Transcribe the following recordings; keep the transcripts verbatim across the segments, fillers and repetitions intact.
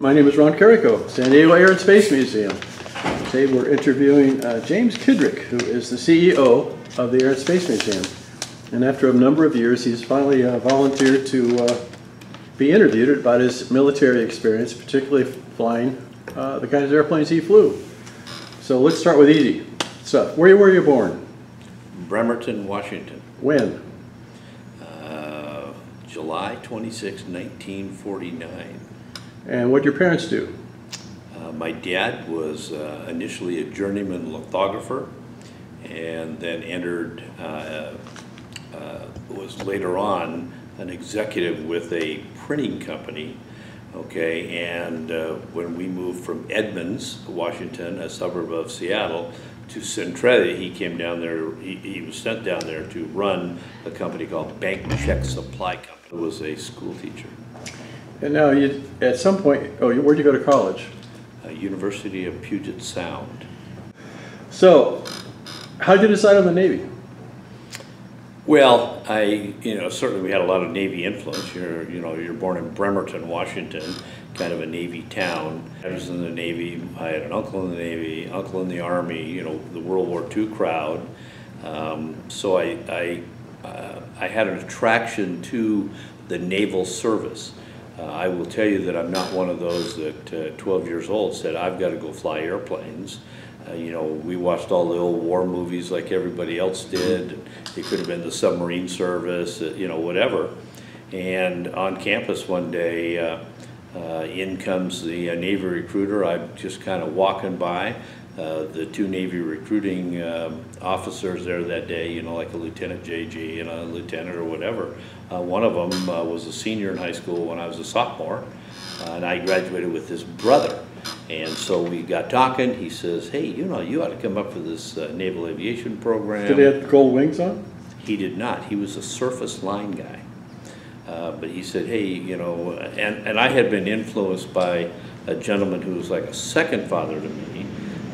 My name is Ron Carrico, San Diego Air and Space Museum. Today we're interviewing uh, James Kidrick, who is the C E O of the Air and Space Museum. And after a number of years, he's finally uh, volunteered to uh, be interviewed about his military experience, particularly flying uh, the kinds of airplanes he flew. So let's start with easy stuff. Where were you born? Bremerton, Washington. When? Uh, July twenty-sixth, nineteen forty-nine. And what did your parents do? Uh, my dad was uh, initially a journeyman lithographer, and then entered, uh, uh, was later on an executive with a printing company, okay, and uh, when we moved from Edmonds, Washington, a suburb of Seattle, to Centralia, he came down there, he, he was sent down there to run a company called Bank Check Supply Company. He was a school teacher. And now, you, at some point, oh, where'd you go to college? Uh, University of Puget Sound. So, how did you decide on the Navy? Well, I, you know, certainly we had a lot of Navy influence. You're, you know, you're born in Bremerton, Washington, kind of a Navy town. I was in the Navy. I had an uncle in the Navy, uncle in the Army. You know, the World War Two crowd. Um, so I, I, uh, I had an attraction to the naval service. Uh, I will tell you that I'm not one of those that uh, twelve years old said, I've got to go fly airplanes. Uh, you know, we watched all the old war movies like everybody else did. It could have been the submarine service, uh, you know, whatever. And on campus one day, uh, uh, in comes the uh, Navy recruiter. I'm just kind of walking by. Uh, the two Navy recruiting um, officers there that day, you know, like a Lieutenant J G and a Lieutenant or whatever. Uh, one of them uh, was a senior in high school when I was a sophomore, uh, and I graduated with his brother. And so we got talking. He says, hey, you know, you ought to come up for this uh, naval aviation program. Did he have gold wings on? He did not. He was a surface line guy. Uh, but he said, hey, you know, and, and I had been influenced by a gentleman who was like a second father to me.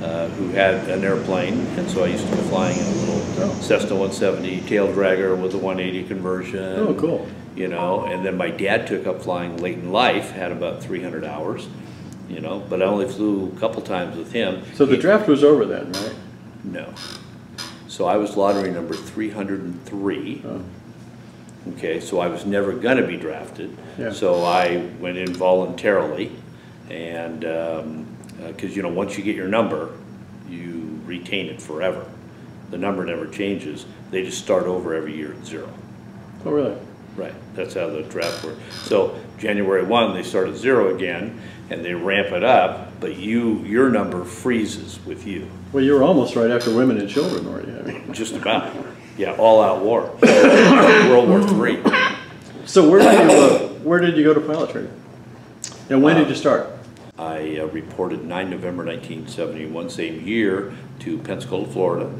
Uh, who had an airplane, and so I used to be flying in a little oh. Cessna one seventy tail dragger with a one eighty conversion. Oh, cool. You know, and then my dad took up flying late in life, had about three hundred hours, you know, but I only flew a couple times with him. So the he, draft was over then, right? No. So I was lottery number three hundred three. Oh. Okay, so I was never going to be drafted. Yeah. So I went in voluntarily, and um, because, uh, you know, once you get your number, you retain it forever. The number never changes. They just start over every year at zero. Oh, really? Right. That's how the draft works. So January first, they start at zero again, and they ramp it up, but you, your number freezes with you. Well, you were almost right after women and children, weren't you? I mean. Just about. Yeah, all-out war. World War Three. So where did, you, uh, where did you go to pilot training? And when uh, did you start? I uh, reported nine November nineteen seventy-one, same year, to Pensacola, Florida.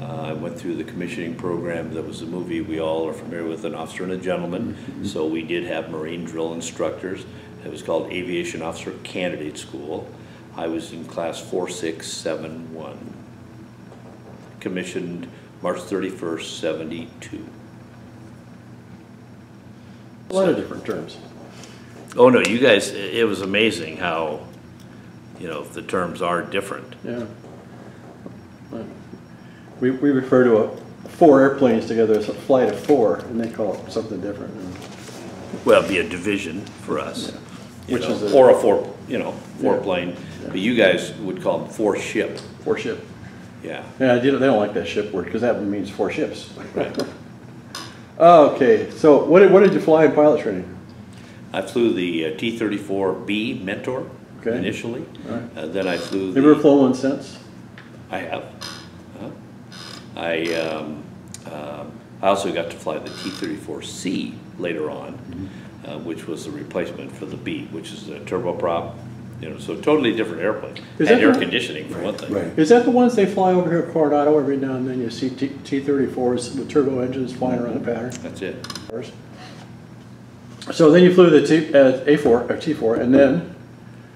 Uh, I went through the commissioning program. That was the movie we all are familiar with, An Officer and a Gentleman. Mm-hmm. So we did have Marine drill instructors. It was called Aviation Officer Candidate School. I was in class four six seven one, commissioned March thirty-first, seventy-two. A lot so, of different terms. Oh no, you guys, it was amazing how, you know, the terms are different. Yeah. We, we refer to a, four airplanes together as a flight of four, and they call it something different. Well, it'd be a division for us. Yeah. You Which know, is a, or a four, you know, four yeah. plane. Yeah. But you guys would call them four ship. Four ship. Yeah. Yeah, they don't like that ship word, because that means four ships. Right. Okay, so what did, what did you fly in pilot training? I flew the uh, T thirty-four B Mentor okay. initially. Right. Uh, then I flew. The, you ever flown one since? I have. Uh, I um, uh, I also got to fly the T thirty-four C later on, mm-hmm. uh, which was the replacement for the B, which is a turboprop. You know, so totally different airplane. Is and air one? Conditioning for right. one thing. Right. Is that the ones they fly over here at Coronado every now and then? You see T thirty-fours with turbo engines flying mm-hmm. around the pattern. That's it. First. So then you flew the T, uh, A four, or T four, and then?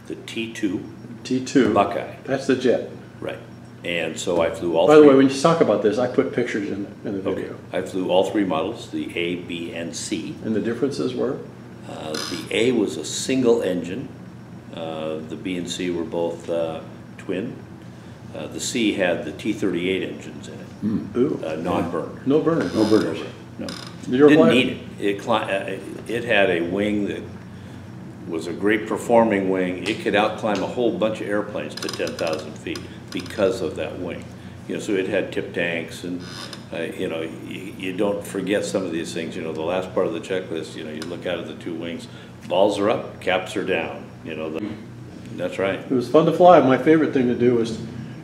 The T two. T two. Buckeye. That's the jet. Right. And so I flew all By three. By the way, when you talk about this, I put pictures in the, in the video. Okay. I flew all three models, the A, B, and C. And the differences were? Uh, the A was a single engine, Uh, the B and C were both uh, twin. Uh, the C had the T thirty-eight engines in it, mm. uh, non-burner. Yeah. No burner. No burners. No. Did Didn't need it. It, uh, it had a wing that was a great performing wing. It could outclimb a whole bunch of airplanes to ten thousand feet because of that wing. You know, so it had tip tanks, and uh, you know, you, you don't forget some of these things. You know, the last part of the checklist. You know, you look out at the two wings, balls are up, caps are down. You know, the, that's right. It was fun to fly. My favorite thing to do was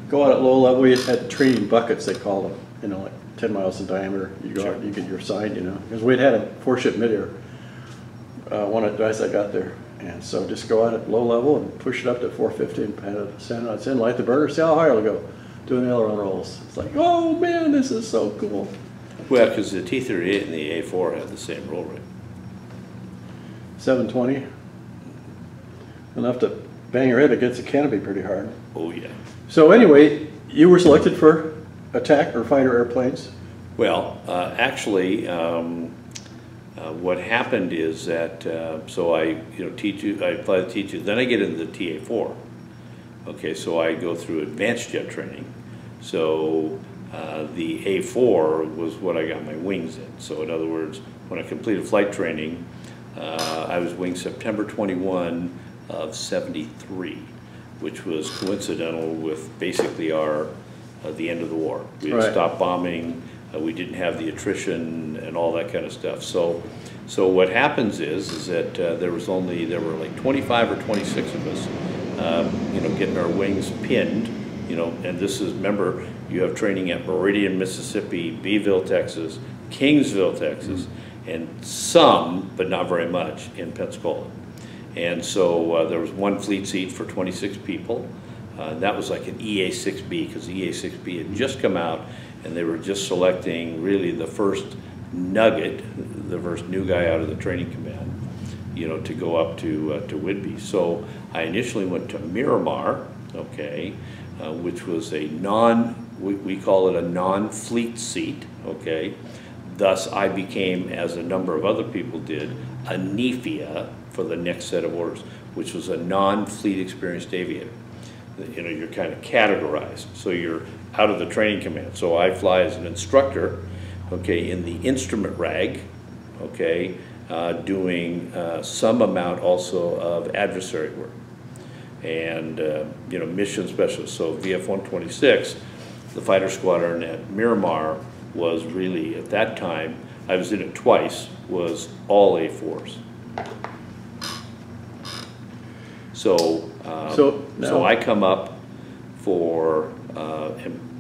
go out at low level. We had training buckets, they called them. You know, like ten miles in diameter. You go sure. out, you get your side. You know, because we'd had a four-ship midair. Uh, one advice I got there, and so just go out at low level and push it up to four fifty and pat it, send it in, light the burner, see how high it'll go. Doing aileron rolls. It's like, oh man, this is so cool. Well, because the T thirty-eight and the A four had the same roll rate. seven twenty. Enough to bang your head against the canopy pretty hard. Oh yeah. So anyway, you were selected for attack or fighter airplanes? Well, uh, actually, um, uh, what happened is that, uh, so I, you know, T two, I applied the T two, then I get into the T A four. Okay, so I go through advanced jet training. So uh, the A four was what I got my wings in. So in other words, when I completed flight training, uh, I was winged September twenty-first of seventy-three, which was coincidental with basically our uh, the end of the war. We had right. stopped bombing. Uh, we didn't have the attrition and all that kind of stuff. So, so what happens is is that uh, there was only there were like twenty-five or twenty-six of us. Uh, you know, getting our wings pinned, you know, and this is, remember, you have training at Meridian, Mississippi, Beeville, Texas, Kingsville, Texas, mm-hmm. and some, but not very much, in Pensacola. And so uh, there was one fleet seat for twenty-six people. Uh, that was like an E A six B, because the E A six B had just come out, and they were just selecting really the first nugget, the first new guy out of the training command, you know, to go up to uh, to Whidbey. So I initially went to Miramar, okay, uh, which was a non, we, we call it a non-fleet seat, okay. Thus, I became, as a number of other people did, a NIFIA for the next set of orders, which was a non-fleet experienced aviator. You know, you're kind of categorized, so you're out of the training command. So I fly as an instructor, okay, in the instrument rag, okay, Uh, doing uh, some amount also of adversary work and uh, you know, mission specialist. So V F one twenty-six, the fighter squadron at Miramar, was really at that time, I was in it twice, was all A fours. So um, so, no. so I come up for uh,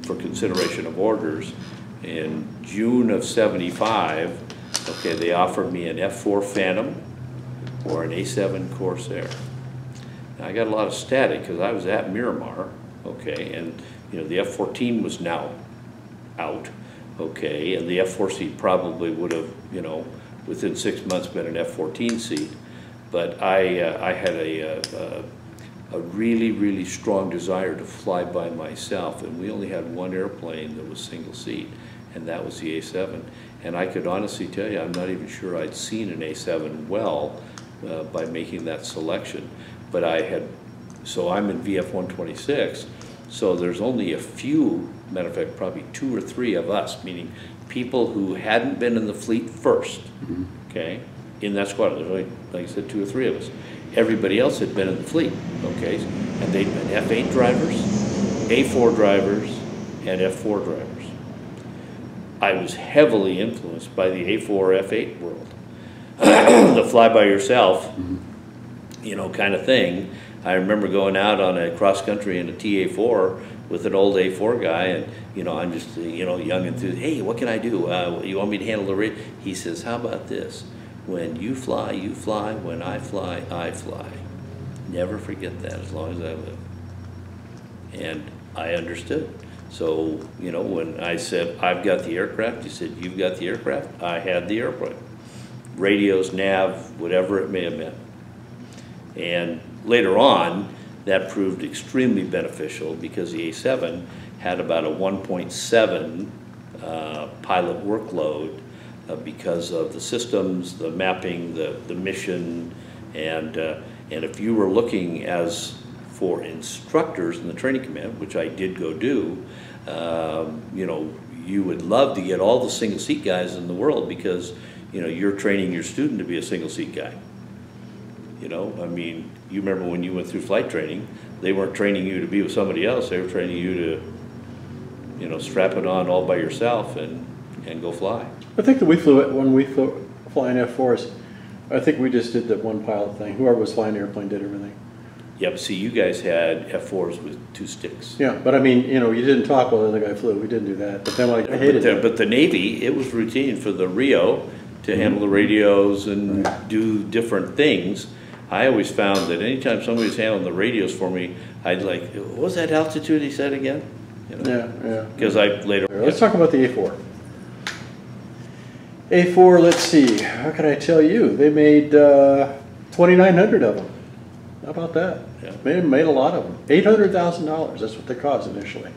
for consideration of orders in June of seventy-five. Okay, they offered me an F four Phantom or an A seven Corsair. Now, I got a lot of static because I was at Miramar, okay, and you know, the F fourteen was now out, okay, and the F four seat probably would have, you know, within six months been an F fourteen seat, but I uh, I had a, a a really really strong desire to fly by myself, and we only had one airplane that was single seat, and that was the A seven. And I could honestly tell you, I'm not even sure I'd seen an A seven well uh, by making that selection. But I had, so I'm in V F one twenty-six, so there's only a few, matter of fact, probably two or three of us, meaning people who hadn't been in the fleet first, mm-hmm. okay, in that squadron. There's only, like I said, two or three of us. Everybody else had been in the fleet, okay, and they'd been F eight drivers, A four drivers, and F four drivers. I was heavily influenced by the A four F eight world, the fly-by-yourself, mm-hmm. you know, kind of thing. I remember going out on a cross-country in a T A four with an old A four guy, and, you know, I'm just, you know, young and enthusiastic. Hey, what can I do? Uh, you want me to handle the radio? He says, how about this? When you fly, you fly. When I fly, I fly. Never forget that as long as I live. And I understood. So, you know, when I said, I've got the aircraft, you said, you've got the aircraft, I had the airplane. Radios, nav, whatever it may have been. And later on, that proved extremely beneficial because the A seven had about a one point seven uh, pilot workload uh, because of the systems, the mapping, the, the mission, and, uh, And if you were looking as for instructors in the training command, which I did go do, uh, you know, you would love to get all the single seat guys in the world, because you know you're training your student to be a single seat guy. You know, I mean, you remember when you went through flight training, they weren't training you to be with somebody else. They were training you to, you know, strap it on all by yourself and and go fly. I think that we flew it when we flew flying F fours. I think we just did that one pilot thing. Whoever was flying the airplane did everything. Yeah, but see, you guys had F fours with two sticks. Yeah, but I mean, you know, you didn't talk while the other guy flew. We didn't do that. But then, like, I hated it. But the Navy, it was routine for the R I O to mm-hmm. handle the radios and right. do different things. I always found that anytime somebody was handling the radios for me, I'd like, what was that altitude he said again? You know? Yeah, yeah. Because I later... Let's yeah. talk about the A four. A four, let's see, how can I tell you? They made uh, twenty-nine hundred of them. How about that? Yeah. They made a lot of them. eight hundred thousand dollars, that's what they cost initially.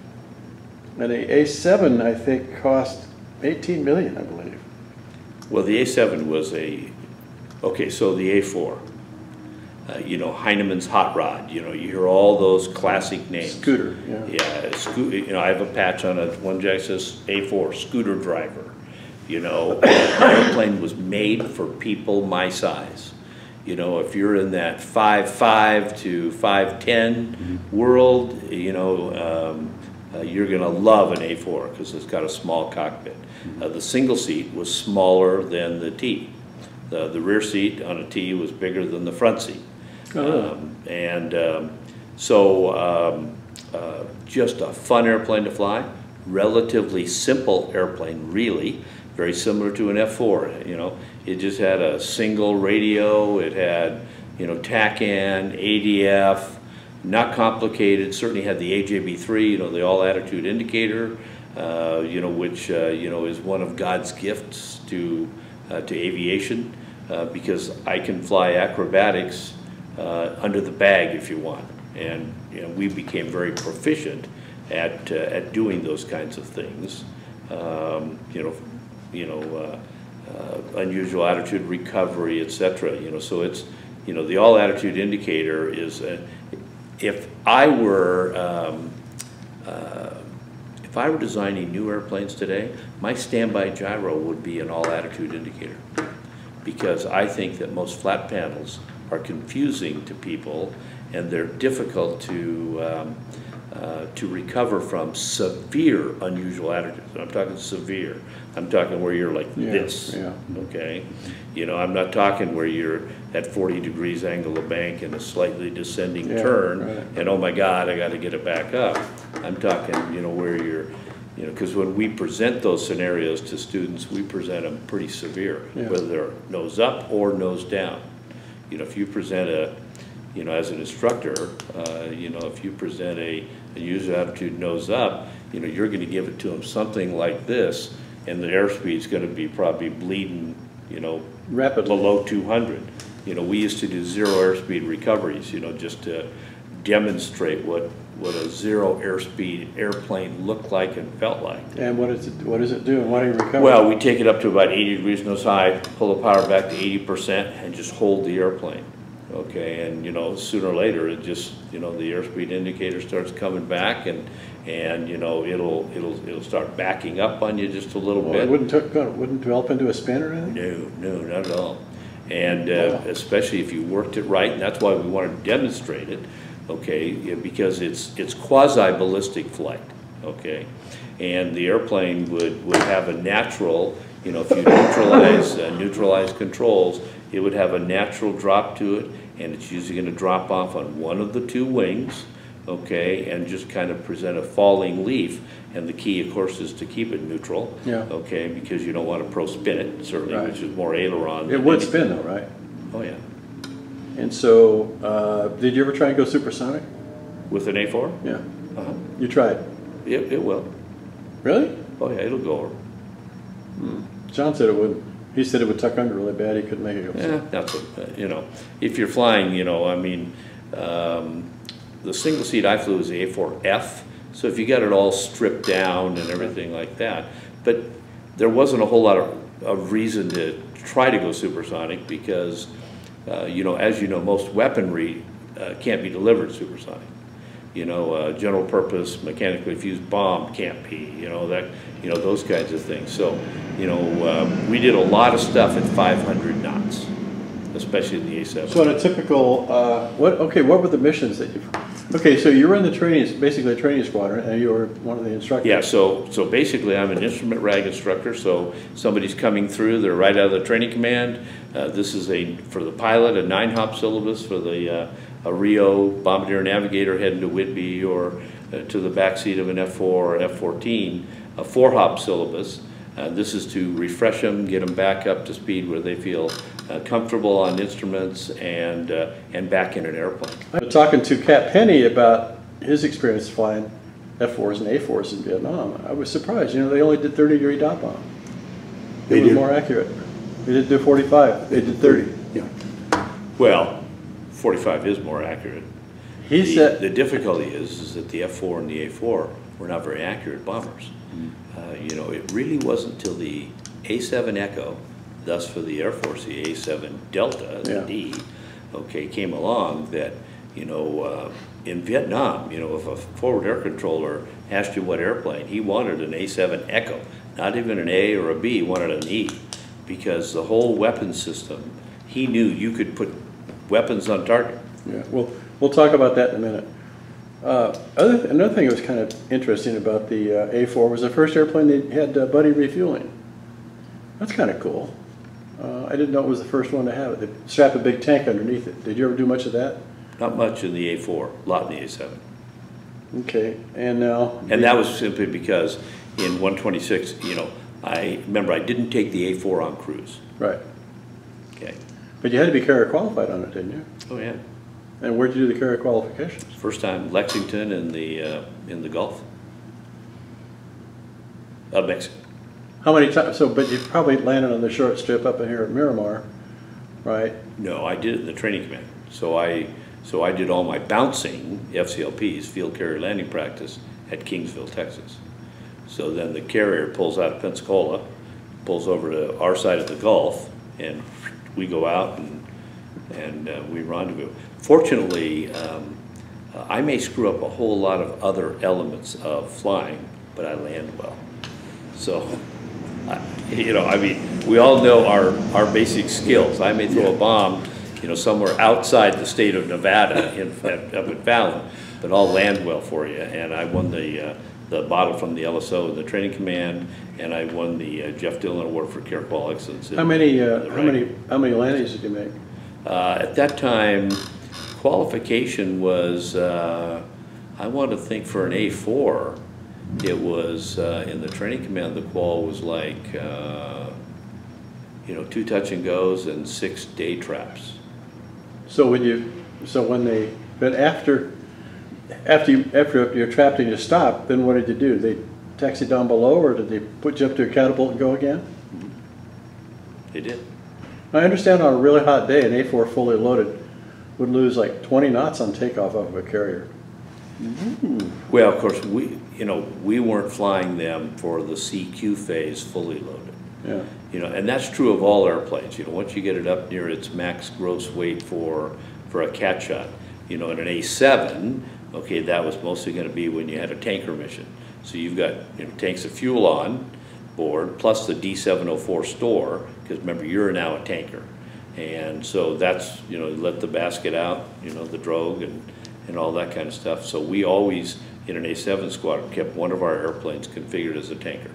And the A seven, I think, cost eighteen million dollars, I believe. Well, the A seven was a... Okay, so the A four. Uh, you know, Heineman's Hot Rod. You know, you hear all those classic names. Scooter, yeah. Yeah, Scooter. You know, I have a patch on it. One jack says A four, Scooter Driver. You know, the airplane was made for people my size. You know, if you're in that five five to five ten mm-hmm. world, you know, um, uh, you're going to love an A four because it's got a small cockpit. Mm-hmm. Uh, the single seat was smaller than the T. The, the rear seat on a T was bigger than the front seat. Oh. Um, and um, so um, uh, just a fun airplane to fly, relatively simple airplane, really. Very similar to an F four, you know. It just had a single radio, it had, you know, TACAN, A D F, not complicated, certainly had the A J B three, you know, the all-attitude indicator, uh, you know, which, uh, you know, is one of God's gifts to, uh, to aviation, uh, because I can fly acrobatics uh, under the bag if you want. And, you know, we became very proficient at, uh, at doing those kinds of things, um, you know, you know, uh, uh, unusual attitude recovery, et cetera. You know, so it's, you know, the all attitude indicator is, uh, if I were, um, uh, if I were designing new airplanes today, my standby gyro would be an all attitude indicator, because I think that most flat panels are confusing to people, and they're difficult to um, Uh, to recover from severe unusual attitudes. I'm talking severe. I'm talking where you're like yeah, this, yeah. okay? You know, I'm not talking where you're at forty degrees angle of bank and a slightly descending yeah, turn, right. and oh my God, I gotta get it back up. I'm talking, you know, where you're, you know, because when we present those scenarios to students, we present them pretty severe, yeah. whether they're nose up or nose down. You know, if you present a, you know, as an instructor, uh, you know, if you present a user attitude nose up, you know, you're going to give it to them something like this, and the airspeed is going to be probably bleeding, you know, rapidly below two hundred. You know, we used to do zero airspeed recoveries, you know, just to demonstrate what what a zero airspeed airplane looked like and felt like. And what is it? What does it do? And why do you recover? Well, we take it up to about eighty degrees nose high, pull the power back to eighty percent, and just hold the airplane. Okay, and you know, sooner or later, it just, you know, the airspeed indicator starts coming back, and and you know, it'll it'll it'll start backing up on you just a little well, bit. It wouldn't it wouldn't develop into a spin or anything. No, no, not at all. And uh, wow. especially if you worked it right, and that's why we want to demonstrate it. Okay, because it's it's quasi ballistic flight. Okay, and the airplane would would have a natural, you know, if you neutralize uh, neutralize controls. It would have a natural drop to it, and it's usually going to drop off on one of the two wings, okay, and just kind of present a falling leaf. And the key, of course, is to keep it neutral, yeah. okay, because you don't want to pro-spin it, certainly, right. which is more aileron. It would anything. Spin, though, right? Oh, yeah. And so, uh, did you ever try and go supersonic? With an A four? Yeah. Uh-huh. You tried? It, it will. Really? Oh, yeah, it'll go over. Hmm. John said it wouldn't. He said it would tuck under really bad. He couldn't make it. Yeah, that's what, you know, if you're flying, you know, I mean, um, the single seat I flew was the A four F, so if you got it all stripped down and everything like that, but there wasn't a whole lot of, of reason to try to go supersonic because Uh, you know, as you know, most weaponry uh, can't be delivered supersonic. You know, uh, general purpose mechanically fused bomb can't be. You know that. You know those kinds of things. So, you know, uh, we did a lot of stuff at five hundred knots, especially in the A seven. So, in a typical, uh, what? Okay, what were the missions that you? Okay, so you were in the training, basically a training squadron, and you were one of the instructors. Yeah. So, so basically, I'm an instrument rag instructor. So, somebody's coming through. They're right out of the training command. Uh, this is a for the pilot a nine-hop syllabus for the. Uh, a Rio bombardier navigator heading to Whitby or uh, to the backseat of an F four or F fourteen, a four-hop syllabus. Uh, this is to refresh them, get them back up to speed where they feel uh, comfortable on instruments and, uh, and back in an airplane. I'm talking to Cap Penny about his experience flying F fours and A fours in Vietnam. I was surprised. You know, they only did thirty degree dot bomb. They, they were did. more accurate. They didn't do forty-five. They did thirty. Yeah. Well. forty-five is more accurate. He the, said the difficulty is is that the F four and the A four were not very accurate bombers. Mm-hmm. uh, you know, it really wasn't till the A seven Echo, thus for the Air Force, the A seven Delta, yeah. the D, okay, came along that, you know, uh, in Vietnam, you know, if a forward air controller asked you what airplane, he wanted an A seven Echo, not even an A or a B, he wanted an E, because the whole weapon system, he knew you could put weapons on target. Yeah, well, we'll talk about that in a minute. Uh, other th another thing that was kind of interesting about the uh, A four was the first airplane they had uh, buddy refueling. That's kind of cool. Uh, I didn't know it was the first one to have it. They strap a big tank underneath it. Did you ever do much of that? Not much in the A four, a lot in the A seven. Okay, and now? And that was simply because in one twenty-six, you know, I remember I didn't take the A four on cruise. Right. Okay. But you had to be carrier qualified on it, didn't you? Oh yeah. And where'd you do the carrier qualifications? First time, Lexington in the uh, in the Gulf of Mexico. How many times? So, but you probably landed on the short strip up in here at Miramar, right? No, I did it in the training command. So I so I did all my bouncing F C L Ps, field carrier landing practice, at Kingsville, Texas. So then the carrier pulls out of Pensacola, pulls over to our side of the Gulf, and we go out and, and uh, we rendezvous. Fortunately, um, I may screw up a whole lot of other elements of flying, but I land well. So, I, you know, I mean, we all know our, our basic skills. I may throw a bomb, you know, somewhere outside the state of Nevada in, at, up at Fallon, but I'll land well for you. And I won the, uh, the bottle from the L S O and the training command, and I won the uh, Jeff Dillon Award for Careful Excellence. How many, uh, how many, how many landings did you make? Uh, at that time, qualification was, uh, I want to think for an A four, it was, uh, in the training command, the qual was like, uh, you know, two touch and goes and six day traps. So when you, so when they, but after, after, you, after you're trapped and you stop, then what did you do? They taxi down below, or did they put you up to a catapult and go again? They did. I understand on a really hot day, an A four fully loaded would lose like twenty knots on takeoff off of a carrier. Ooh. Well, of course, we you know we weren't flying them for the C Q phase fully loaded. Yeah. You know, and that's true of all airplanes. You know, once you get it up near its max gross weight for for a cat shot, you know, in an A seven. Okay, that was mostly going to be when you had a tanker mission. So you've got you know, tanks of fuel on board, plus the D seven oh four store, because remember, you're now a tanker. And so that's, you know, let the basket out, you know, the drogue and, and all that kind of stuff. So we always, in an A seven squadron, kept one of our airplanes configured as a tanker.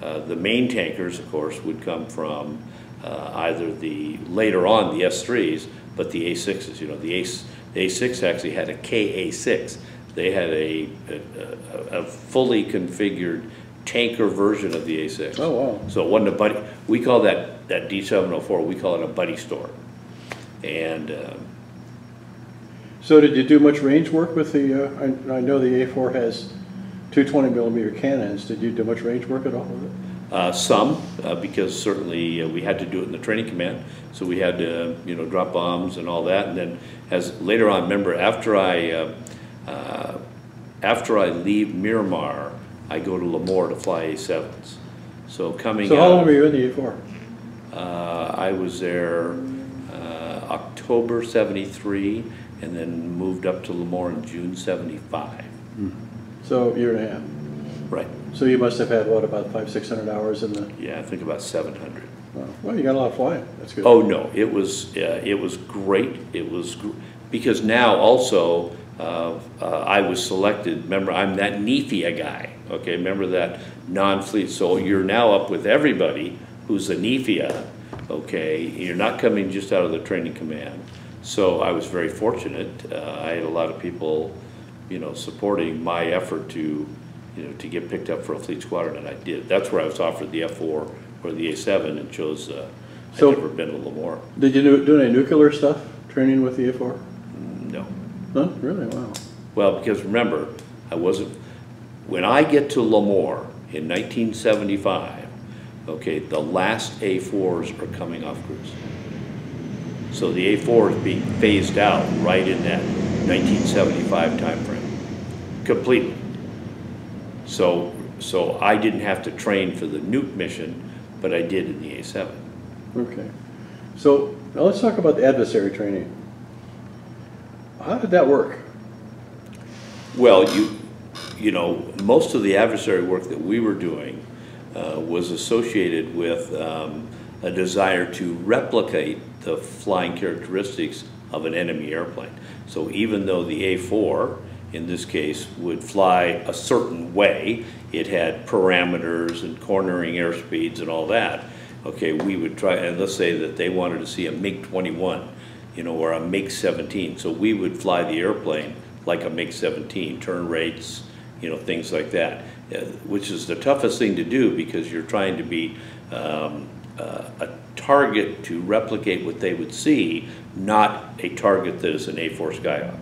Uh, the main tankers, of course, would come from uh, either the, later on, the S threes, but the A sixes, you know, the A six. The A six actually had a K A six. They had a, a, a fully configured tanker version of the A six. Oh, wow. So it wasn't a buddy. We call that, that D seven oh four, we call it a buddy store. And um, so did you do much range work with the, uh, I, I know the A four has two twenty millimeter cannons. Did you do much range work at all with it? Uh, some, uh, because certainly uh, we had to do it in the training command, so we had to, you know, drop bombs and all that. And then, as later on, remember, after I, uh, uh, after I leave Miramar, I go to Lemoore to fly A sevens. So coming. So how long were you in the A four? Uh, I was there. Uh, October seventy-three, and then moved up to Lemoore in June seventy-five. So a year and a half. Right. So you must have had, what, about five, six hundred hours in the... Yeah, I think about seven hundred. Wow. Well, you got a lot of flying. That's good. Oh, no. It was, uh, it was great. It was... Gr because now also, uh, uh, I was selected, remember, I'm that NIFIA guy, okay? Remember that non-fleet. So you're now up with everybody who's a NIFIA, okay? You're not coming just out of the training command. So I was very fortunate. Uh, I had a lot of people, you know, supporting my effort to, you know, to get picked up for a fleet squadron, and I did. That's where I was offered the F four or the A seven and chose, uh, so I'd never been to Lemoore. Did you do, do any nuclear stuff, training with the A four? No. No? Really? Wow. Well, because remember, I wasn't, when I get to Lemoore in nineteen seventy-five, okay, the last A fours are coming off cruise. So the A four is being phased out right in that nineteen seventy-five time frame, completely. So, so I didn't have to train for the nuke mission, but I did in the A seven. Okay. So now let's talk about the adversary training. How did that work? Well, you, you know, most of the adversary work that we were doing uh, was associated with um, a desire to replicate the flying characteristics of an enemy airplane. So even though the A four, in this case, would fly a certain way, it had parameters and cornering airspeeds and all that, okay, we would try, and let's say that they wanted to see a MiG twenty-one, you know, or a MiG seventeen. So we would fly the airplane like a MiG seventeen, turn rates, you know, things like that, which is the toughest thing to do because you're trying to be um, uh, a target to replicate what they would see, not a target that is an A four Skyhawk.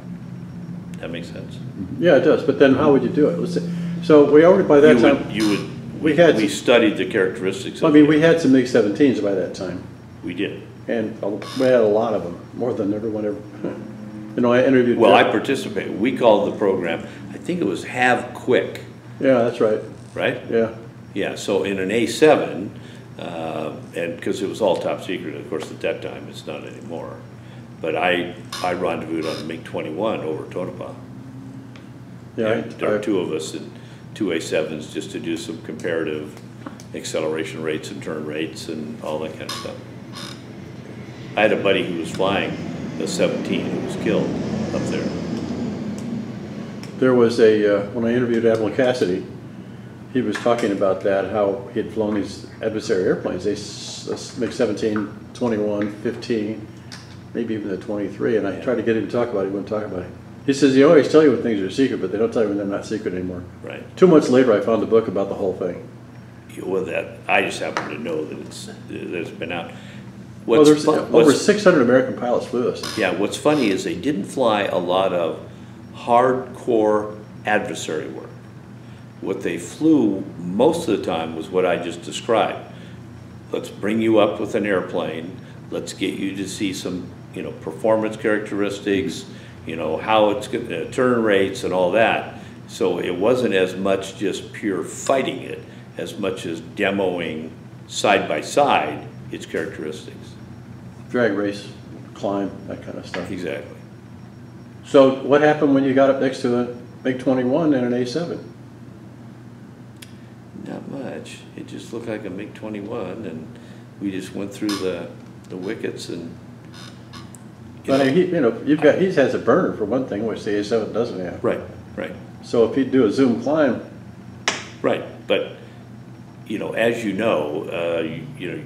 That makes sense? Yeah, it does, but then how would you do it? Let's see. So we already, by that you time... Would, you would, we, we, had we some, studied the characteristics. Well, I mean, we had some MiG seventeens by that time. We did. And we had a lot of them, more than everyone ever. You know, I interviewed. Well, Jeff. I participated. We called the program, I think it was Have Quick. Yeah, that's right. Right? Yeah. Yeah, so in an A seven, uh, and because it was all top secret, of course, at that time, it's not anymore. But I, I rendezvoused on MiG twenty-one over Tonopah. Yeah. And there were two of us and two A sevens just to do some comparative acceleration rates and turn rates and all that kind of stuff. I had a buddy who was flying the seventeen who was killed up there. There was a, uh, when I interviewed Admiral Cassidy, he was talking about that, how he had flown these adversary airplanes. They MiG seventeen, twenty-one, fifteen, maybe even the twenty-three, and I yeah. tried to get him to talk about it. He wouldn't talk about it. He says, you always tell you when things are secret, but they don't tell you when they're not secret anymore. Right. Two months later, I found the book about the whole thing. Well, that, I just happen to know that it's, that it's been out. What's well, there's fun, over six hundred American pilots flew this. Yeah, what's funny is they didn't fly a lot of hardcore adversary work. What they flew most of the time was what I just described. Let's bring you up with an airplane. Let's get you to see some, you know, performance characteristics, you know, how it's going to turn rates and all that. So it wasn't as much just pure fighting it as much as demoing side by side its characteristics. Drag race, climb, that kind of stuff. Exactly. So what happened when you got up next to a MiG twenty-one and an A seven? Not much. It just looked like a MiG twenty-one, and we just went through the, the wickets and... You but know, he, you know, you've got, he has a burner for one thing, which the A seven doesn't have. Right, right. So if he'd do a zoom climb... Right, but, you know, as you know, uh, you, you know,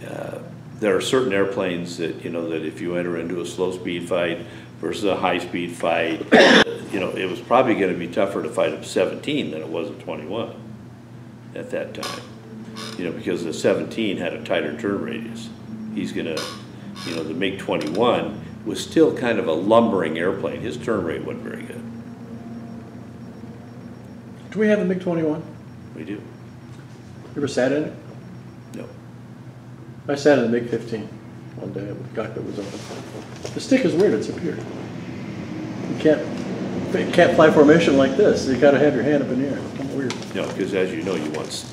Uh, there are certain airplanes that, you know, that if you enter into a slow speed fight versus a high speed fight, you know, it was probably going to be tougher to fight a seventeen than it was a twenty-one at that time. You know, because the seventeen had a tighter turn radius. He's going to, you know, the MiG twenty-one was still kind of a lumbering airplane. His turn rate wasn't very good. Do we have a MiG twenty-one? We do. You ever sat in it? No. I sat in the MiG fifteen one day with the cockpit was open. The stick is weird, it's up here. You can't, you can't fly formation like this. You gotta have your hand up in the air. It's kind of weird. No, because as you know, you want st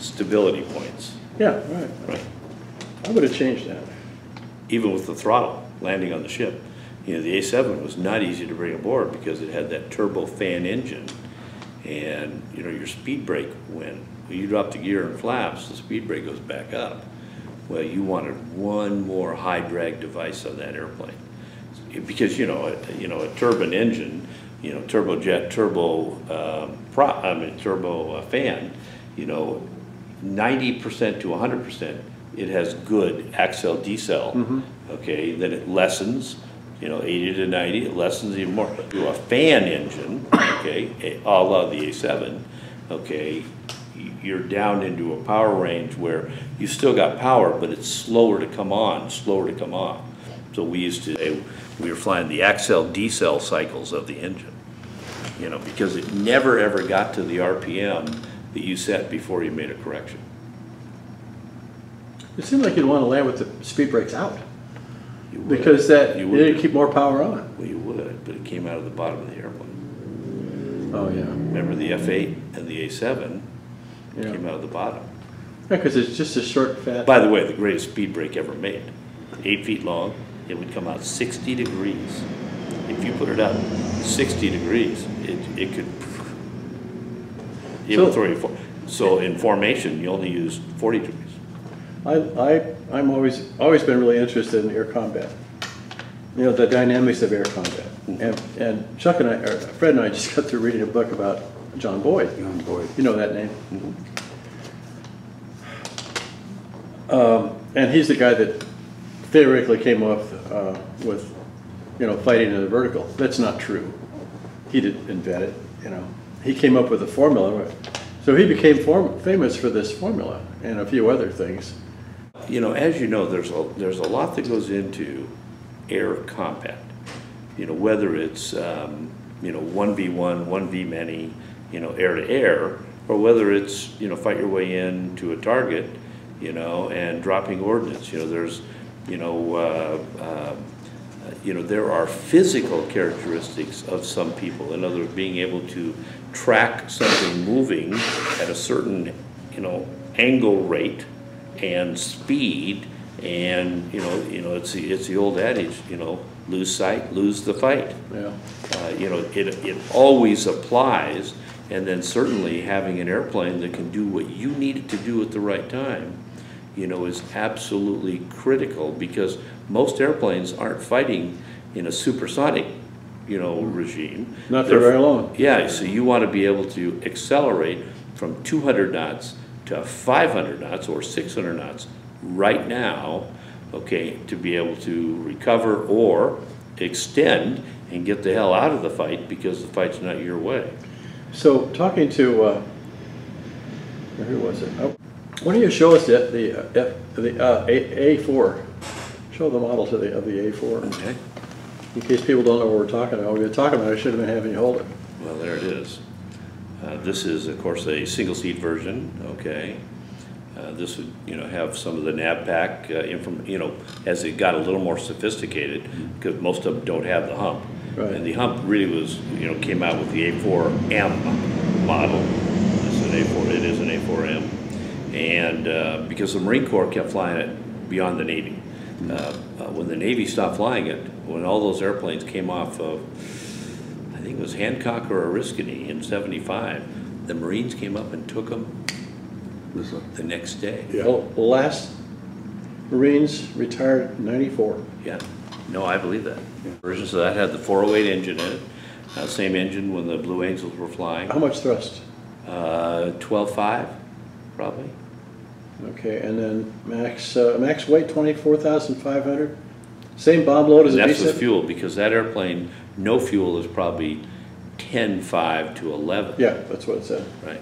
stability points. Yeah, right. Right. I would have changed that. Even with the throttle. landing on the ship. You know, the A seven was not easy to bring aboard because it had that turbofan engine, and you know, your speed brake, when you drop the gear and flaps, the speed brake goes back up. Well, you wanted one more high drag device on that airplane, because you know, a, you know, a turbine engine, you know, turbojet, turbo, um, prop, I mean, turbo uh, fan, you know, ninety percent to one hundred percent, it has good axle decel. Mm-hmm. Okay, then it lessens, you know, eighty to ninety, it lessens even more. Do a fan engine, okay, a, a la the A seven, okay, you're down into a power range where you still got power, but it's slower to come on, slower to come off. So we used to, we were flying the axle decel cycles of the engine, you know, because it never ever got to the R P M that you set before you made a correction. It seemed like you'd want to land with the speed brakes out. You would. Because that, you would. It'd keep more power on. Well, you would, but it came out of the bottom of the airplane. Oh, yeah. Remember the F eight and the A seven? Yeah. Came out of the bottom. Yeah, because it's just a short, fat... By the way, the greatest speed brake ever made. Eight feet long, it would come out sixty degrees. If you put it out sixty degrees, it, it could... It so, would throw you for, so in formation, you only use forty degrees. I, I, I'm always always been really interested in air combat. You know, the dynamics of air combat. Mm-hmm. And, and Chuck and I, or Fred and I just got through reading a book about John Boyd. John Boyd. You know that name. Mm-hmm. Um, and he's the guy that theoretically came up uh, with, you know, fighting in the vertical. That's not true. He didn't invent it, you know. He came up with a formula. So he became form famous for this formula and a few other things. You know, as you know, there's a, there's a lot that goes into air combat. You know, whether it's, um, you know, one v one, one v many, you know, air to air, or whether it's, you know, fight your way in to a target, you know, and dropping ordnance. You know, there's, you know, uh, uh, you know, there are physical characteristics of some people. In other words, being able to track something moving at a certain, you know, angle rate and speed, and you know, you know, it's the, it's the old adage, you know, lose sight, lose the fight. Yeah. Uh, you know, it it always applies, and then certainly having an airplane that can do what you need it to do at the right time, you know, is absolutely critical, because most airplanes aren't fighting in a supersonic, you know, regime. Not for very long. Yeah, so you want to be able to accelerate from two hundred knots to five hundred knots or six hundred knots right now, okay, to be able to recover or extend and get the hell out of the fight, because the fight's not your way. So talking to, uh, who was it? Oh, why don't you show us the, the, uh, F, the uh, A four? Show the model to the, of the A four. Okay. In case people don't know what we're talking about, we were talking about. I should have been having you hold it. Well, there it is. Uh, this is, of course, a single-seat version. Okay, uh, this would, you know, have some of the nav pack, uh, inform, you know, as it got a little more sophisticated, because most of them don't have the hump. Right. And the hump really was, you know, came out with the A four M model. This is an A four. It is an A four M, and uh, because the Marine Corps kept flying it beyond the Navy. Uh, uh, when the Navy stopped flying it, when all those airplanes came off of, I think it was Hancock or Oriskany in seventy-five, the Marines came up and took them the next day. Yeah. Well, the last Marines retired in ninety-four. Yeah, no, I believe that. Yeah. Versions of that had the four oh eight engine in it, uh, same engine when the Blue Angels were flying. How much thrust? Uh, twelve point five, probably. Okay, and then max uh, max weight twenty-four thousand five hundred. Same bomb load as a B seven. That's with fuel, because that airplane, no fuel, is probably ten five to eleven. Yeah, that's what it said. Right.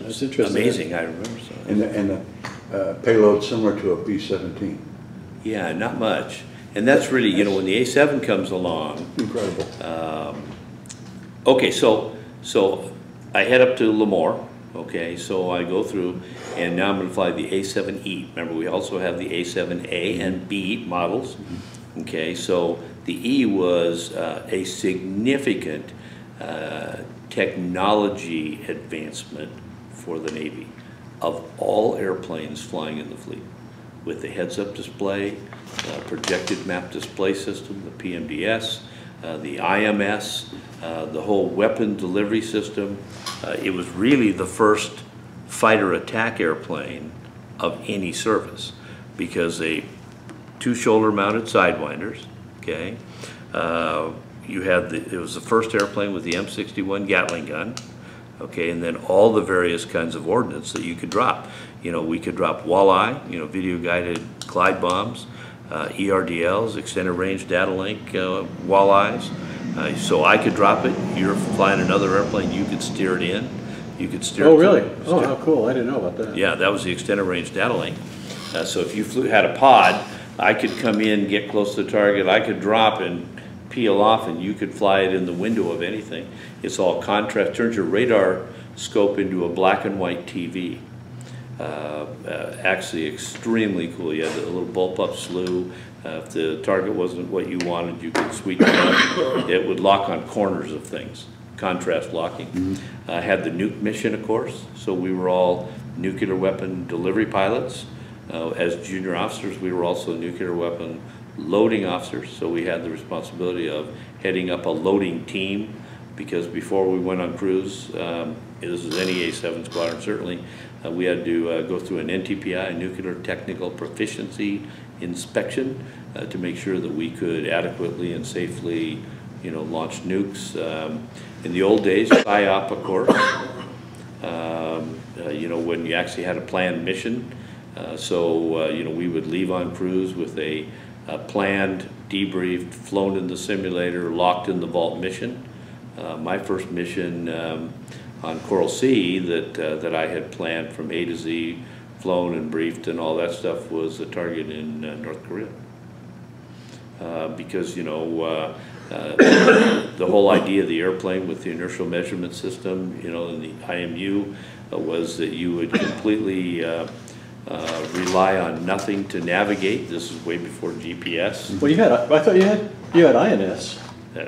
That's interesting. Amazing, I remember so. And the, and the uh, payload similar to a B seventeen. Yeah, not much. And that's really, you know, when the A seven comes along. Incredible. Um, okay, so so I head up to Lemoore. Okay, so I go through, and now I'm going to fly the A seven E. Remember, we also have the A seven A and B models. Okay, so the E was uh, a significant uh, technology advancement for the Navy of all airplanes flying in the fleet. with the heads-up display, uh, projected map display system, the P M D S, uh, the I M S, uh, the whole weapon delivery system. Uh, it was really the first fighter attack airplane of any service, because they two shoulder-mounted Sidewinders, okay? Uh, you had the, it was the first airplane with the M sixty-one Gatling gun, okay, and then all the various kinds of ordnance that you could drop. You know, we could drop Walleye, you know, video-guided glide bombs, uh, E R D Ls, extended-range data link uh, Walleyes. Uh, so I could drop it. You're flying another airplane, you could steer it in. You could steer. Oh, it really? Steer. Oh, how cool! I didn't know about that. Yeah, that was the extended-range data link. Uh, so if you flew, had a pod, I could come in, get close to the target, I could drop and peel off, and you could fly it in the window of anything. It's all contrast. Turns your radar scope into a black and white T V. Uh, uh, actually, extremely cool. You had a little bullpup slew. Uh, if the target wasn't what you wanted, you could sweep it up. It would lock on corners of things. Contrast locking. Mm-hmm. uh, had the nuke mission, of course, so we were all nuclear weapon delivery pilots. Uh, as junior officers, we were also nuclear weapon loading officers, so we had the responsibility of heading up a loading team, because before we went on cruise, um, this is any A seven squadron certainly, uh, we had to uh, go through an N T P I, Nuclear Technical Proficiency Inspection, uh, to make sure that we could adequately and safely, you know, launch nukes. Um, in the old days, PSYOP, of course, um, uh, you know, when you actually had a planned mission. Uh, so, uh, you know, we would leave on cruise with a, a planned, debriefed, flown in the simulator, locked in the vault mission. Uh, my first mission um, on Coral Sea that, uh, that I had planned from A to Z, flown and briefed and all that stuff, was a target in uh, North Korea. Uh, because, you know, uh, Uh, the whole idea of the airplane with the inertial measurement system, you know, in the I M U, uh, was that you would completely uh, uh, rely on nothing to navigate. This is way before G P S. Well, you had, I thought you had, you had I N S. Uh,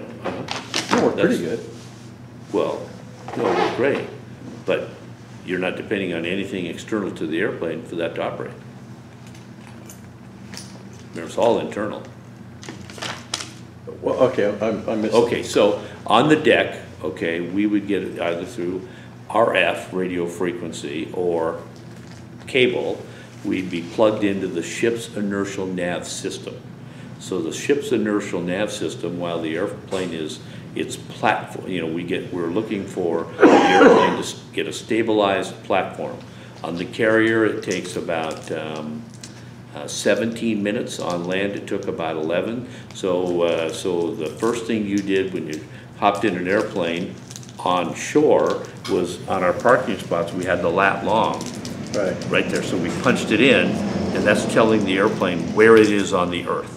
that worked pretty good. Well, no, it worked great, but you're not depending on anything external to the airplane for that to operate. It's all internal. Well, okay, I'm, I'm missing. Okay, so on the deck, okay, we would get it either through R F, radio frequency, or cable. We'd be plugged into the ship's inertial nav system. So the ship's inertial nav system, while the airplane is its platform, you know, we get, we're looking for the airplane to get a stabilized platform. On the carrier, it takes about Um, Uh, seventeen minutes. On land it took about eleven. So uh, so the first thing you did when you hopped in an airplane on shore was, on our parking spots, we had the lat long right, right there. So we punched it in, and that's telling the airplane where it is on the earth.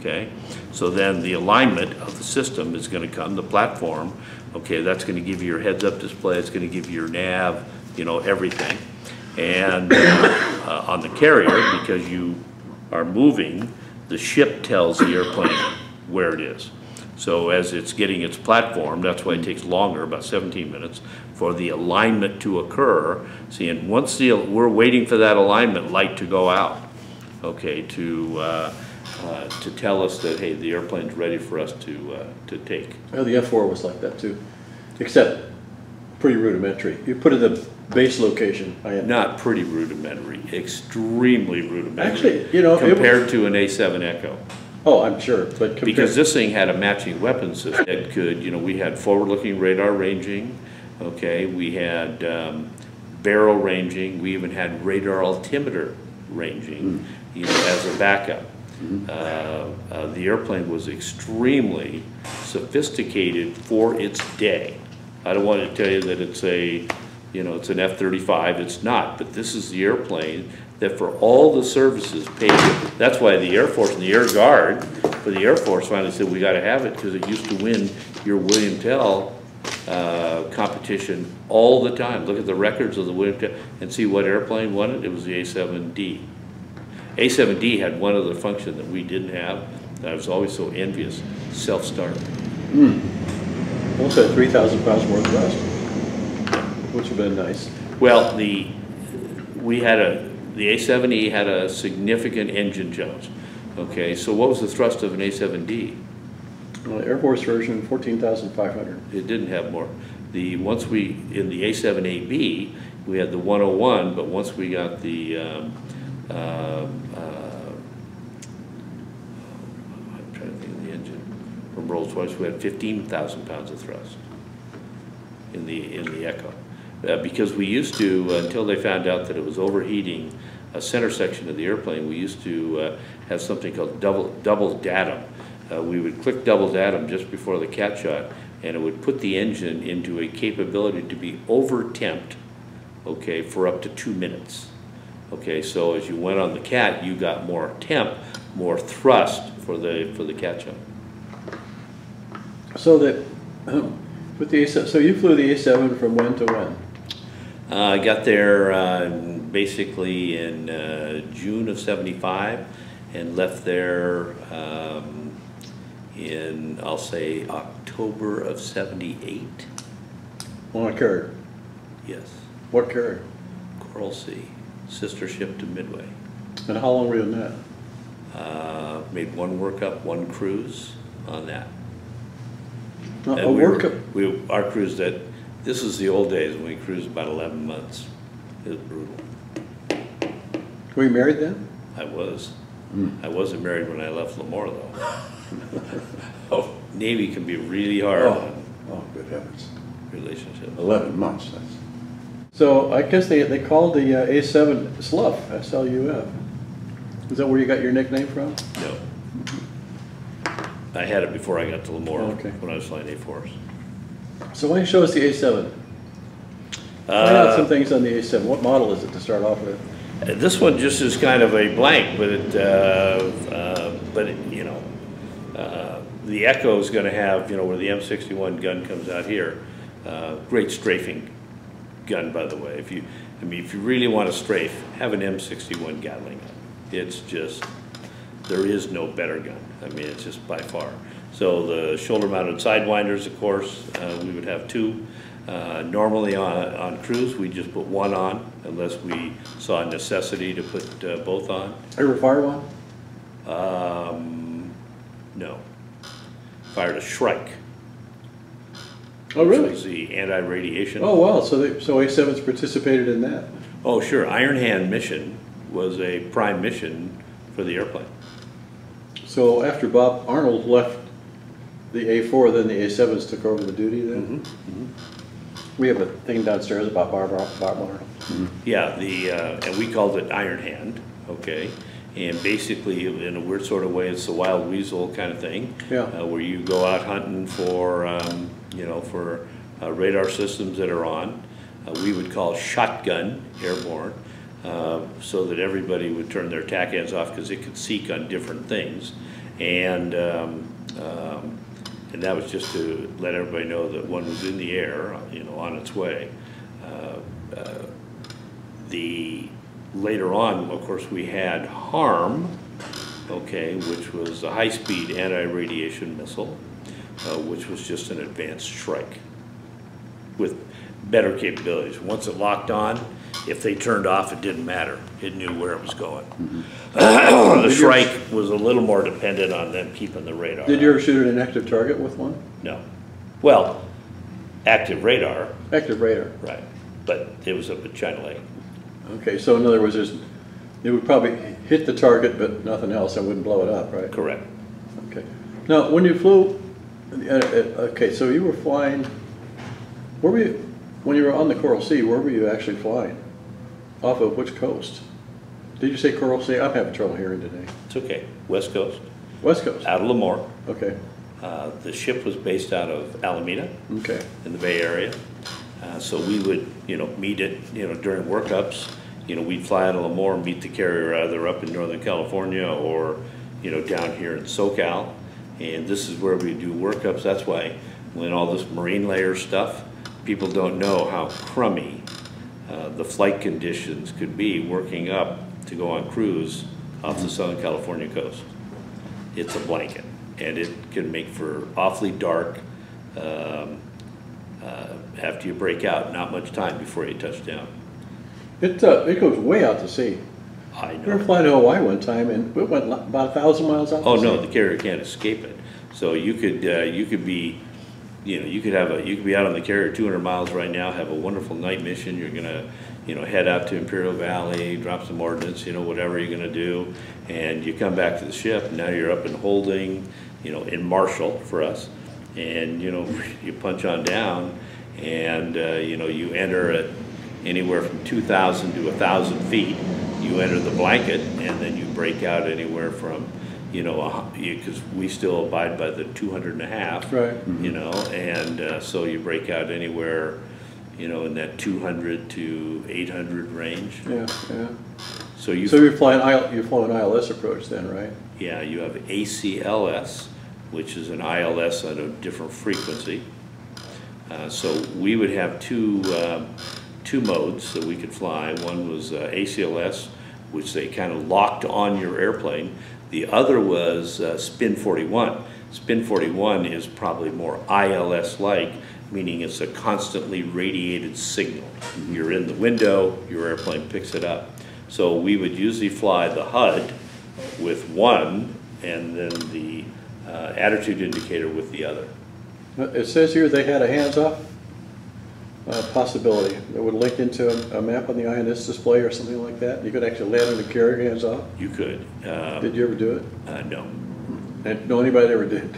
Okay, so then the alignment of the system is going to come, the platform. Okay, that's going to give you your heads up display, it's going to give you your nav, you know, everything. And uh, on the carrier, because you are moving, the ship tells the airplane where it is. So as it's getting its platform, that's why it takes longer, about seventeen minutes, for the alignment to occur. See, and once the, we're waiting for that alignment light to go out, okay, to uh, uh, to tell us that, hey, the airplane's ready for us to uh, to take. Well, the F four was like that too, except pretty rudimentary. You put in the base location. I Not pretty rudimentary, extremely rudimentary. Actually, you know, compared was, to an A seven Echo. Oh, I'm sure, but because this thing had a matching weapon system that could, you know, we had forward-looking radar ranging. Okay, we had um, barrel ranging. We even had radar altimeter ranging, mm. you know, as a backup. Mm-hmm. uh, uh, the airplane was extremely sophisticated for its day. I don't want to tell you that it's a, you know, it's an F thirty-five. It's not, but this is the airplane that for all the services paid. That's why the Air Force and the Air Guard for the Air Force finally said we got to have it, because it used to win your William Tell uh, competition all the time. Look at the records of the William Tell and see what airplane won it. It was the A seven D. A seven D had one other function that we didn't have, that I was always so envious: self-start. Mm. Also three thousand pounds more thrust, which would have been nice. Well, the we had a the A seven E had a significant engine jounce. Okay, so what was the thrust of an A seven D? Well, the Air Force version, fourteen thousand five hundred. It didn't have more. The once we in the A seven A B, we had the one oh one, but once we got the um, uh, uh, I'm trying to think of the engine from Rolls-Royce, we had fifteen thousand pounds of thrust in the in the Echo, uh, because we used to, uh, until they found out that it was overheating a center section of the airplane, we used to uh, have something called double double datum. Uh, we would click double datum just before the cat shot, and it would put the engine into a capability to be over-temped, okay, for up to two minutes. Okay, so as you went on the cat, you got more temp, more thrust for the for the cat shot. So that um, with the A seven, so you flew the A seven from when to when? Uh, I got there uh, basically in uh, June of seventy-five, and left there Um, in, I'll say, October of seventy-eight. On a curve? Yes. What curve? Coral Sea, sister ship to Midway. And how long were you on that? Uh, made one workup, one cruise on that. Uh, a we workup? Were, we, our cruise that, this was the old days when we cruised about eleven months. It was brutal. Were you married then? I was. Mm. I wasn't married when I left Lemoore, though. Oh, Navy can be really hard. Oh, oh good heavens. Relationship. eleven months. That's... So I guess they, they called the uh, A seven Slough, S L U F. Is that where you got your nickname from? No. I had it before I got to Lemoore, oh, okay, when I was flying A fours. So why don't you show us the A seven? Uh, I got some things on the A seven. What model is it to start off with? This one just is kind of a blank, but it, uh, uh, but it, you know, Uh, the Echo is going to have, you know, where the M sixty-one gun comes out here. Uh, great strafing gun, by the way. If you, I mean, if you really want to strafe, have an M sixty-one Gatling. It's just, there is no better gun. I mean, it's just by far. So the shoulder-mounted Sidewinders, of course, uh, we would have two. Uh, normally on, on cruise, we just put one on, unless we saw a necessity to put uh, both on. Ever fire one? Um, No. Fired a Shrike. Oh, really? Which was the anti-radiation. Oh, wow. So they, so A seven's participated in that. Oh, sure. Iron Hand mission was a prime mission for the airplane. So after Bob Arnold left the A four, then the A sevens took over the duty then? Mm-hmm. Mm-hmm. We have a thing downstairs about Bob Arnold. Mm-hmm. Yeah, the, uh, and we called it Iron Hand, okay. And basically, in a weird sort of way, it's the wild weasel kind of thing, yeah. uh, where you go out hunting for, um, you know, for uh, radar systems that are on. Uh, we would call shotgun airborne, uh, so that everybody would turn their tack ends off because it could seek on different things, and um, um, and that was just to let everybody know that one was in the air, you know, on its way. Uh, uh, the Later on, of course, we had HARM, okay, which was a high-speed anti-radiation missile, uh, which was just an advanced strike with better capabilities. Once it locked on, if they turned off, it didn't matter. It knew where it was going. Mm-hmm. uh, the Shrike was a little more dependent on them keeping the radar. Did you ever shoot at an active target with one? No. Well, active radar. Active radar. Right. But it was up at China Lake. Okay, so in other words, it would probably hit the target, but nothing else. It wouldn't blow it up, right? Correct. Okay. Now, when you flew, okay, so you were flying, where were you, when you were on the Coral Sea, where were you actually flying? Off of which coast? Did you say Coral Sea? I'm having trouble hearing today. It's okay. West Coast. West Coast. Out of Lemoore. Okay. Uh, the ship was based out of Alameda. Okay. In the Bay Area. Uh, so we would, you know, meet it, you know, during workups. You know, we'd fly out of Lemoore and meet the carrier either up in Northern California or, you know, down here in SoCal. And this is where we do workups. That's why when all this marine layer stuff, people don't know how crummy uh, the flight conditions could be working up to go on cruise off the Southern California coast. It's a blanket, and it can make for awfully dark. Um, uh, After you break out, not much time before you touch down. It uh, it goes way out to sea. I know. We were flying to Hawaii one time, and we went about a thousand miles out. Oh no, the, the carrier can't escape it. So you could uh, you could be, you know, you could have a you could be out on the carrier two hundred miles right now, have a wonderful night mission. You're gonna, you know, head out to Imperial Valley, drop some ordnance, you know, whatever you're gonna do, and you come back to the ship. And now you're up in holding, you know, in Marshall for us, and you know you punch on down, and uh, you know you enter at anywhere from two thousand to a thousand feet. You enter the blanket, and then you break out anywhere from, you know, because we still abide by the two hundred and a half, right? You know, and uh, so you break out anywhere, you know, in that two hundred to eight hundred range. Yeah, yeah. So you so you're flying you're flying an I L S approach then, right? Yeah, you have A C L S, which is an I L S at a different frequency. Uh, so we would have two. Um, two modes that we could fly. One was uh, A C L S, which they kind of locked on your airplane. The other was uh, spin forty-one. Spin forty-one is probably more I L S-like, meaning it's a constantly radiated signal. Mm-hmm. You're in the window, your airplane picks it up. So we would usually fly the H U D with one, and then the uh, attitude indicator with the other. It says here they had a hands-off Uh, possibility. It would link into a, a map on the I N S display or something like that. You could actually land on the carrier hands off. You could. Um, did you ever do it? Uh, no. And no, anybody ever did.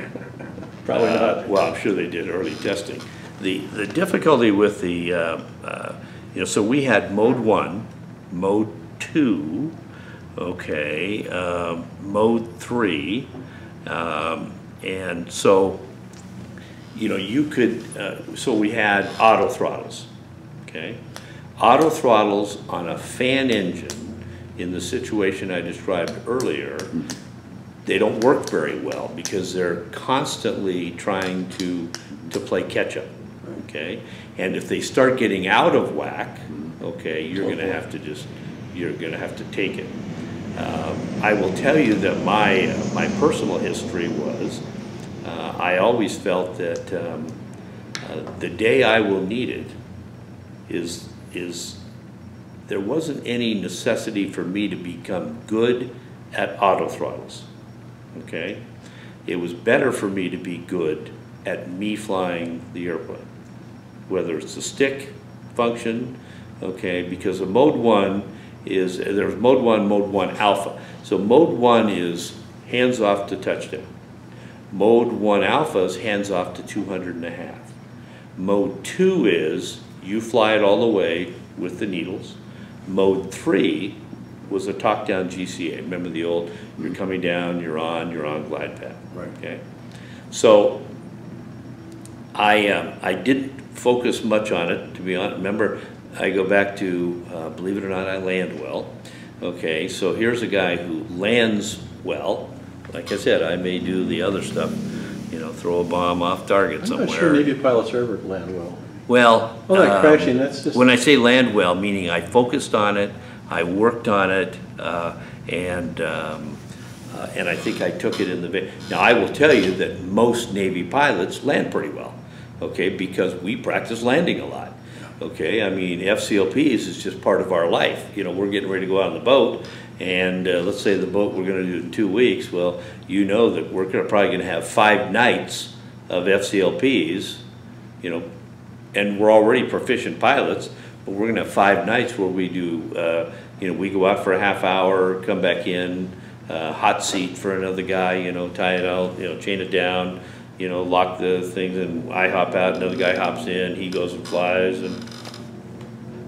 Probably uh, not. Well, I'm sure they did early testing. The the difficulty with the, uh, uh, you know, so we had mode one, mode two, okay, uh, mode three, um, and so. You know, you could, uh, so we had auto throttles, okay? Auto throttles on a fan engine, in the situation I described earlier, they don't work very well because they're constantly trying to, to play catch-up, okay? And if they start getting out of whack, okay, you're okay. gonna have to just, you're gonna have to take it. Um, I will tell you that my, uh, my personal history was, Uh, I always felt that um, uh, the day I will need it is, is there wasn't any necessity for me to become good at auto throttles, okay? It was better for me to be good at me flying the airplane, whether it's the stick function, okay, because a mode one is, there's mode one, mode one alpha. So mode one is hands off to touchdown. Mode one alpha is hands off to two hundred and a half. Mode two is you fly it all the way with the needles. Mode three was a talk down G C A. Remember the old, you're coming down, you're on, you're on glide path. Right. Okay. So I um, I didn't focus much on it, to be honest. Remember, I go back to, uh, believe it or not, I land well. Okay, so here's a guy who lands well. Like I said, I may do the other stuff, you know, throw a bomb off target I'm somewhere. I'm not sure Navy pilots ever land well. Well, well like um, crashing, that's just when I say land well, meaning I focused on it, I worked on it, uh, and um, uh, and I think I took it in the. Now I will tell you that most Navy pilots land pretty well, okay, because we practice landing a lot. Okay, I mean, F C L Ps is just part of our life. You know, we're getting ready to go out on the boat, and uh, let's say the boat we're going to do in two weeks. Well, you know that we're gonna, probably going to have five nights of F C L Ps, you know, and we're already proficient pilots, but we're going to have five nights where we do, uh, you know, we go out for a half hour, come back in, uh, hot seat for another guy, you know, tie it out, you know, chain it down, you know, lock the things, and I hop out, another guy hops in, he goes and flies, and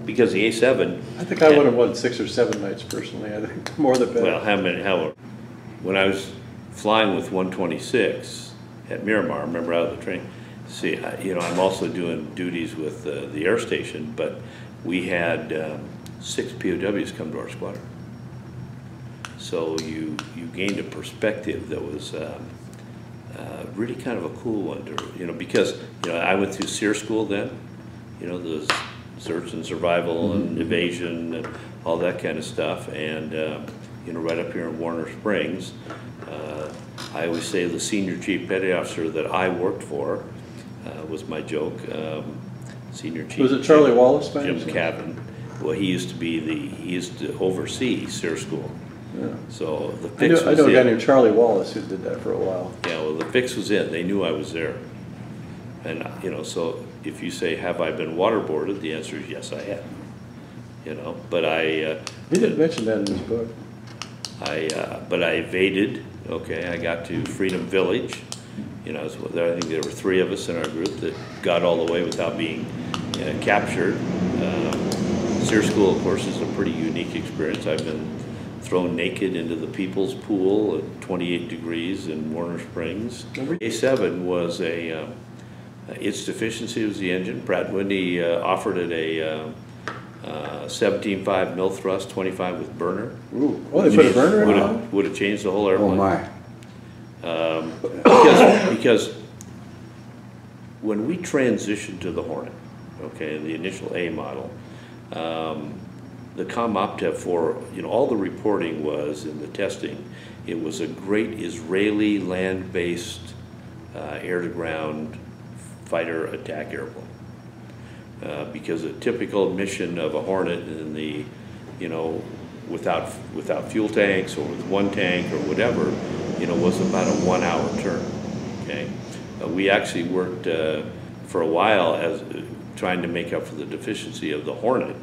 because the A seven... I think I would have won six or seven nights personally, I think, the more the better. Well, how many, how, when I was flying with one twenty-six at Miramar, remember out of the train, see, I, you know, I'm also doing duties with uh, the air station, but we had um, six P O Ws come to our squadron. So you, you gained a perspective that was... Um, Uh, really kind of a cool one, to, you know, because, you know, I went through SEER school then, you know, the search and survival mm-hmm. and evasion and all that kind of stuff, and, um, you know, right up here in Warner Springs, uh, I always say the senior chief petty officer that I worked for uh, was my joke, um, senior chief. Was it Charlie Jim, Wallace? Jim Cabin Well, he used to be the, he used to oversee SEER school. Yeah. So the fix I know, was I know a guy named Charlie Wallace who did that for a while. Yeah, well, the fix was in. They knew I was there. And, you know, so if you say, have I been waterboarded, the answer is yes, I have. You know, but I... Uh, he didn't mention that in his book. I, uh, but I evaded, okay, I got to Freedom Village. You know, so there, I think there were three of us in our group that got all the way without being uh, captured. Um, SEER school, of course, is a pretty unique experience. I've been thrown naked into the people's pool at twenty-eight degrees in Warner Springs. A seven was a, um, its deficiency was the engine. Pratt and Whitney uh, offered it a... Uh, Uh, seventeen point five mil thrust, twenty-five with burner. Ooh, oh, they put a burner in it? Would have changed the whole airplane. Oh my! Um, because, because when we transitioned to the Hornet, okay, the initial A model, um, the COMOPTEV for you know all the reporting was in the testing. It was a great Israeli land-based uh, air-to-ground fighter attack airplane. Uh, because a typical mission of a Hornet in the, you know, without without fuel tanks or with one tank or whatever, you know, was about a one-hour turn. Okay, uh, we actually worked uh, for a while as uh, trying to make up for the deficiency of the Hornet.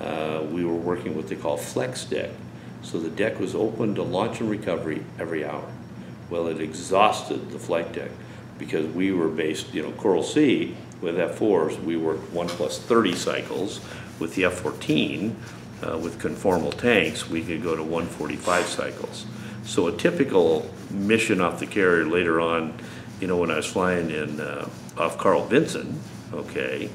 Uh, we were working what they call flex deck, so the deck was open to launch and recovery every hour. Well, it exhausted the flight deck because we were based, you know, Coral Sea. With F fours, we worked one plus thirty cycles. With the F fourteen, uh, with conformal tanks, we could go to one forty-five cycles. So a typical mission off the carrier later on, you know, when I was flying in uh, off Carl Vinson, okay,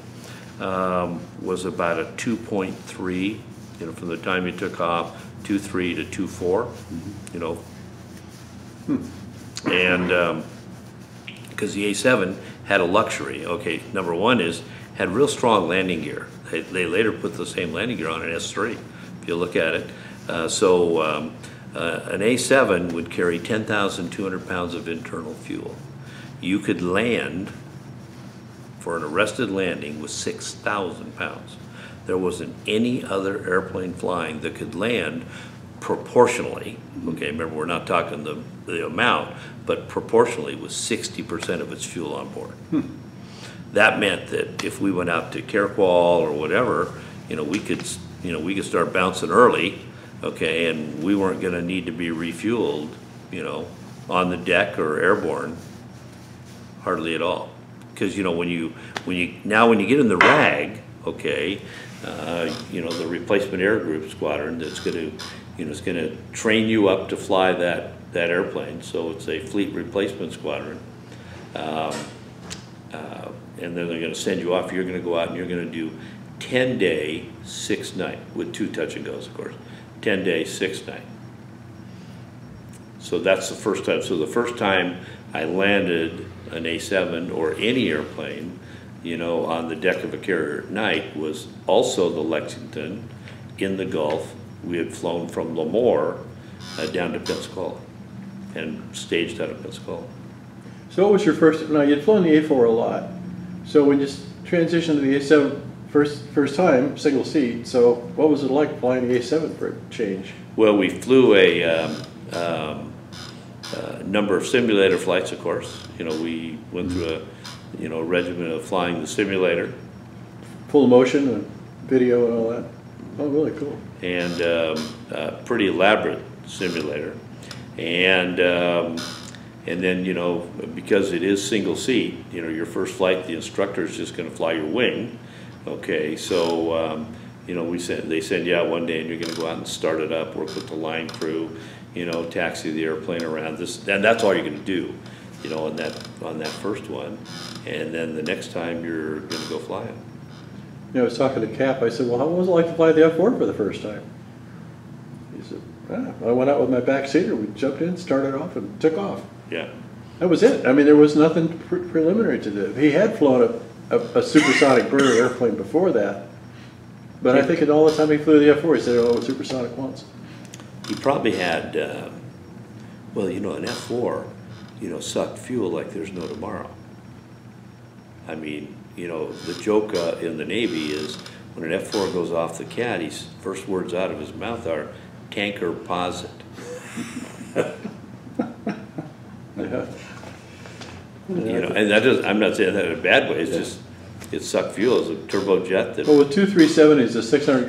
um, was about a two point three, you know, from the time you took off, two point three to two point four, you know. Hmm. And because um, the A seven had a luxury. Okay, number one is, had real strong landing gear. They, they later put the same landing gear on an S three, if you look at it. Uh, so um, uh, an A seven would carry ten thousand two hundred pounds of internal fuel. You could land, for an arrested landing, with six thousand pounds. There wasn't any other airplane flying that could land proportionally, okay, remember we're not talking the, the amount, but proportionally was sixty percent of its fuel on board. Hmm. That meant that if we went out to Carqual or whatever, you know, we could, you know, we could start bouncing early, okay, and we weren't going to need to be refueled, you know, on the deck or airborne, hardly at all. Because, you know, when you, when you, now when you get in the rag, okay, uh, you know, the replacement air group squadron that's going to, you know, it's going to train you up to fly that, that airplane. So it's a fleet replacement squadron. Um, uh, and then they're going to send you off. You're going to go out and you're going to do ten day, six night, with two touch and goes, of course. ten day, six night. So that's the first time. So the first time I landed an A seven or any airplane, you know, on the deck of a carrier at night was also the Lexington in the Gulf. We had flown from Lemoore uh, down to Pensacola and staged out of Pensacola. So what was your first, now you'd flown the A four a lot, so when you transitioned to the A seven first, first time, single seat, so what was it like flying the A seven for a change? Well, we flew a um, um, uh, number of simulator flights, of course. You know, we went through a, you know, regimen of flying the simulator. Full motion and video and all that? Oh, really cool. And um, a pretty elaborate simulator, and um, and then you know because it is single seat, you know your first flight the instructor is just going to fly your wing, okay. So um, you know we send they send you out one day and you're going to go out and start it up, work with the line crew, you know taxi the airplane around this, and that's all you're going to do, you know on that on that first one, and then the next time you're going to go fly it. You know, I was talking to Cap, I said, well, how was it like to fly the F four for the first time? He said, ah, well, I went out with my back seater, we jumped in, started off, and took off. Yeah. That was it. I mean, there was nothing pre preliminary to do. He had flown a, a, a supersonic burner airplane before that, but yeah. I think in all the time he flew the F four, he said, oh, it was supersonic once. He probably had, uh, well, you know, an F four, you know, sucked fuel like there's no tomorrow. I mean... You know, the joke uh, in the Navy is When an F four goes off the cat, his first words out of his mouth are, tanker posit. Yeah. You know, and that doesn't, I'm not saying that in a bad way, it's yeah. just, it sucked fuel, as a turbojet that... Well, with two three seventies, the six hundred,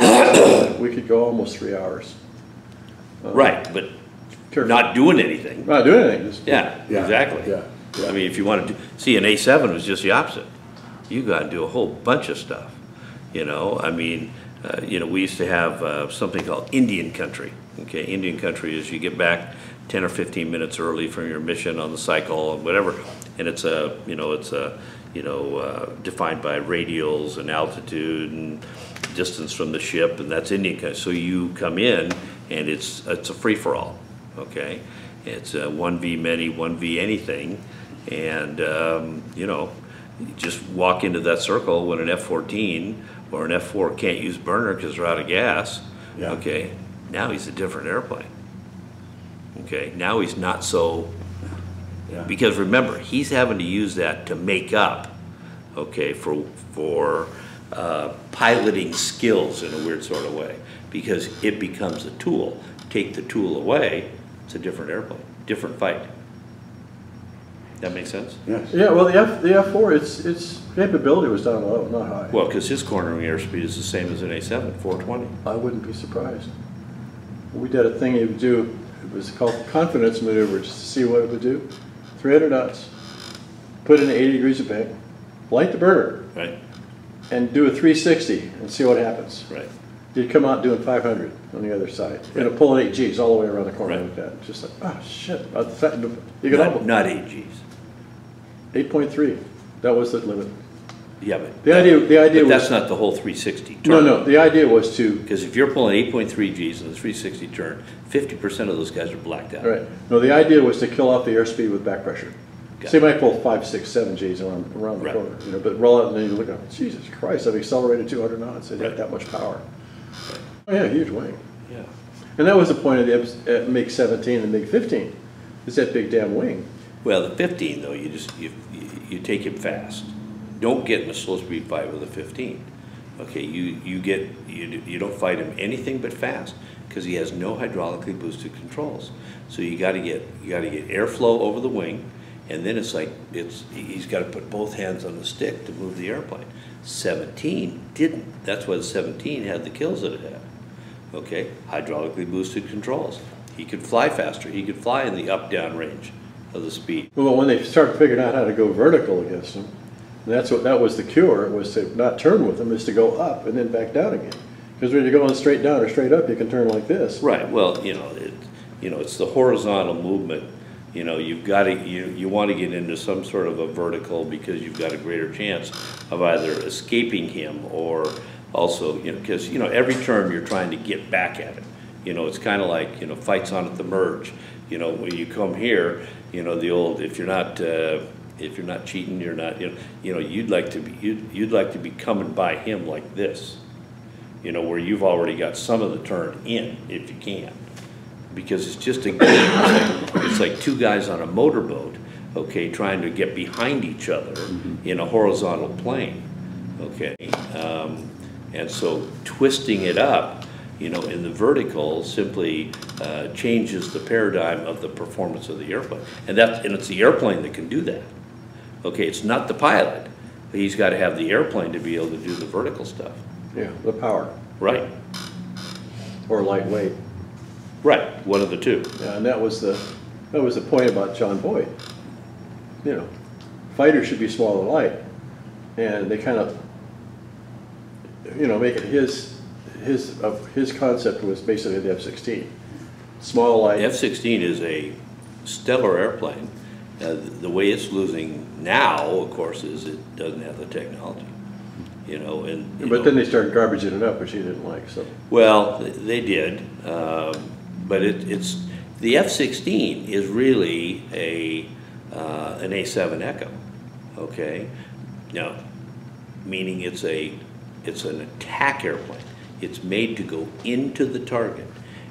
we could go almost three hours. Um, right, but terrific. Not doing anything. Not doing anything. Just, yeah, yeah, exactly. Yeah, yeah. I mean, if you want to do, see, an A seven was just the opposite. You got to do a whole bunch of stuff, you know? I mean, uh, you know, we used to have uh, something called Indian Country. Okay, Indian Country is you get back ten or fifteen minutes early from your mission on the cycle or whatever, and it's a, you know, it's a, you know, uh, defined by radials and altitude and distance from the ship, and that's Indian Country. So you come in, and it's it's a free-for-all, okay? It's a one v many, one v anything, and, um, you know, you just walk into that circle when an F fourteen or an F four can't use burner because they're out of gas, yeah. Okay? Now he's a different airplane, okay? Now he's not so... Yeah. Because remember, he's having to use that to make up, okay, for for uh, piloting skills in a weird sort of way. Because it becomes a tool. Take the tool away, it's a different airplane, different fight. That makes sense? Yes. Yeah. Well, the F the F four, its its capability was down low, not high. Well, because his cornering airspeed is the same as an A seven, four twenty. I wouldn't be surprised. We did a thing you would do. It was called confidence maneuver, just to see what it would do. three hundred knots, put in eighty degrees of bank, light the burner, right, and do a three sixty and see what happens. Right. You'd come out doing five hundred on the other side, right. And it'll pull an eight Gs all the way around the corner, right. Like that. Just like, oh shit! You could not, not eight Gs. eight point three. That was the limit. Yeah, but the that, idea. The idea. But was, that's not the whole three sixty turn. No, no. The idea was to because if you're pulling eight point three Gs in the three sixty turn, fifty percent of those guys are blacked out. Right. No, the idea was to kill off the airspeed with back pressure. Got so you might pull five, six, seven Gs around around the right. corner, you know. But roll out and then you look up. Jesus Christ! I've accelerated two hundred knots. It right. had that much power. Right. Oh yeah, huge wing. Yeah. And that was the point of the MiG seventeen and MiG fifteen. Is that big damn wing? Well, the fifteen though, you just you you, you take him fast. Don't get in a slow speed fight with a fifteen. Okay, you you get you you don't fight him anything but fast because he has no hydraulically boosted controls. So you got to get you got to get airflow over the wing, and then it's like it's he's got to put both hands on the stick to move the airplane. seventeen didn't. That's why the seventeen had the kills that it had. Okay, hydraulically boosted controls. He could fly faster. He could fly in the up down range of the speed. Well, when they start figuring out how to go vertical against him. And that's what that was the cure, was to not turn with them, is to go up and then back down again. Because when you're going straight down or straight up, you can turn like this. Right. Well, you know, it, you know, it's the horizontal movement. You know, you've got to you you want to get into some sort of a vertical because you've got a greater chance of either escaping him or also, you know, because you know every turn you're trying to get back at it. You know, it's kind of like you know fights on at the merge. You know, when you come here, you know the old if you're not. Uh, If you're not cheating, you're not. You know, you know, you'd like to be. You'd, you'd like to be coming by him like this, you know, where you've already got some of the turn in, if you can, because it's just a game. It's like, it's like two guys on a motorboat, okay, trying to get behind each other mm-hmm. in a horizontal plane, okay, um, and so twisting it up, you know, in the vertical simply uh, changes the paradigm of the performance of the airplane, and that's and it's the airplane that can do that. Okay, it's not the pilot. He's got to have the airplane to be able to do the vertical stuff. Yeah, the power. Right. Or lightweight. Right, one of the two. Yeah, and that was the that was the point about John Boyd. You know, fighters should be small and light, and they kind of, you know, make it his his of his concept was basically the F sixteen, small light. F sixteen is a stellar airplane. Uh, the way it's losing now, of course, is it doesn't have the technology, you know. And you but know, then they started garbaging it up, which he didn't like. So well, they did, uh, but it, it's the F sixteen is really a uh, an A seven Echo, okay? Now, meaning it's a it's an attack airplane. It's made to go into the target.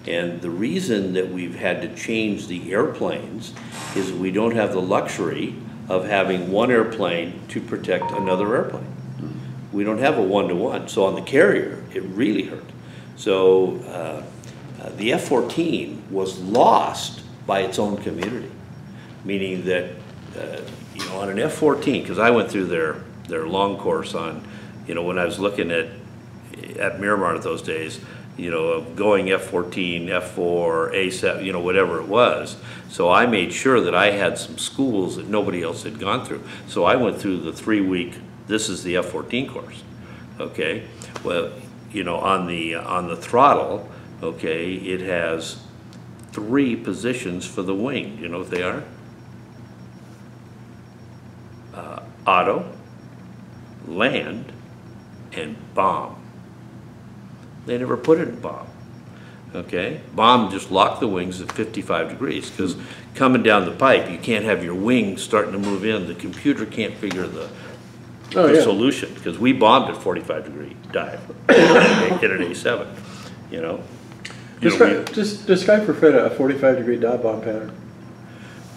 And the reason that we've had to change the airplanes is we don't have the luxury of having one airplane to protect another airplane. we don't have a one-to-one. So on the carrier, it really hurt. So uh, uh, the F fourteen was lost by its own community, meaning that uh, you know, on an F fourteen, because I went through their their long course on, you know, when I was looking at at Miramar those days, you know, of going F fourteen, F four, A seven, you know, whatever it was. So I made sure that I had some schools that nobody else had gone through. So I went through the three-week, this is the F fourteen course, okay? Well, you know, on the, on the throttle, okay, it has three positions for the wing. You know what they are? Uh, auto, land, and bomb. They never put it in bomb, okay? Bomb just locked the wings at fifty-five degrees, because coming down the pipe, you can't have your wing starting to move in. The computer can't figure the, oh, the yeah. solution, because we bombed at forty-five degree dive. Hit an A seven, you know? You describe, know we, just describe for Fred a forty-five degree dive bomb pattern.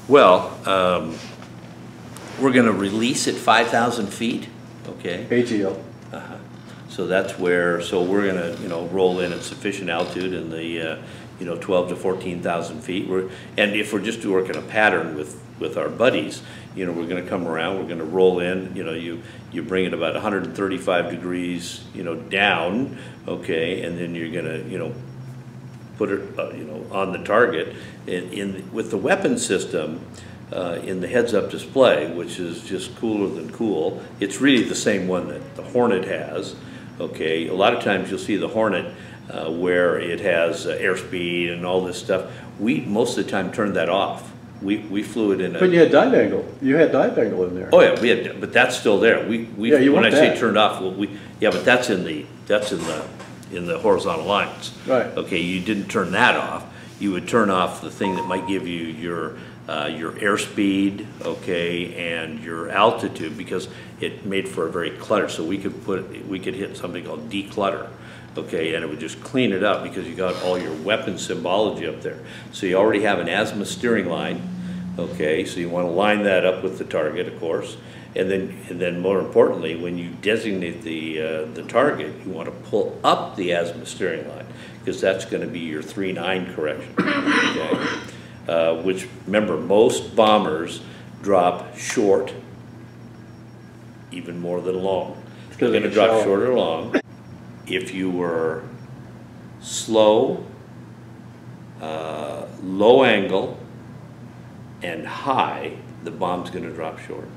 Well, um, we're gonna release at five thousand feet, okay? A G L. Uh-huh. So that's where, so we're going to, you know, roll in at sufficient altitude in the, uh, you know, twelve to fourteen thousand feet. We're, and if we're just working a pattern with, with our buddies, you know, we're going to come around, we're going to roll in, you know, you, you bring it about one hundred thirty-five degrees, you know, down, okay, and then you're going to, you know, put it, uh, you know, on the target. In, in with the weapon system, Uh, in the heads-up display, which is just cooler than cool. It's really the same one that the Hornet has, okay? A lot of times you'll see the Hornet uh, where it has uh, airspeed and all this stuff. We, most of the time, turned that off. We, we flew it in a... But you had dive angle. You had dive angle in there. Oh, yeah, we had, but that's still there. We, we, yeah, you when want I that. say turned off, well, we, yeah, but that's in the, that's in the, in the horizontal lines. Right. Okay, you didn't turn that off. You would turn off the thing that might give you your... Uh, your airspeed, okay, and your altitude, because it made for a very clutter. So we could put, we could hit something called declutter, okay, and it would just clean it up because you got all your weapon symbology up there. So you already have an azimuth steering line, okay. So you want to line that up with the target, of course, and then and then more importantly, when you designate the uh, the target, you want to pull up the azimuth steering line because that's going to be your three nine correction, okay. Uh, which, remember, most bombers drop short even more than long. They're going to drop short or long. If you were slow, uh, low angle, and high, the bomb's going to drop short.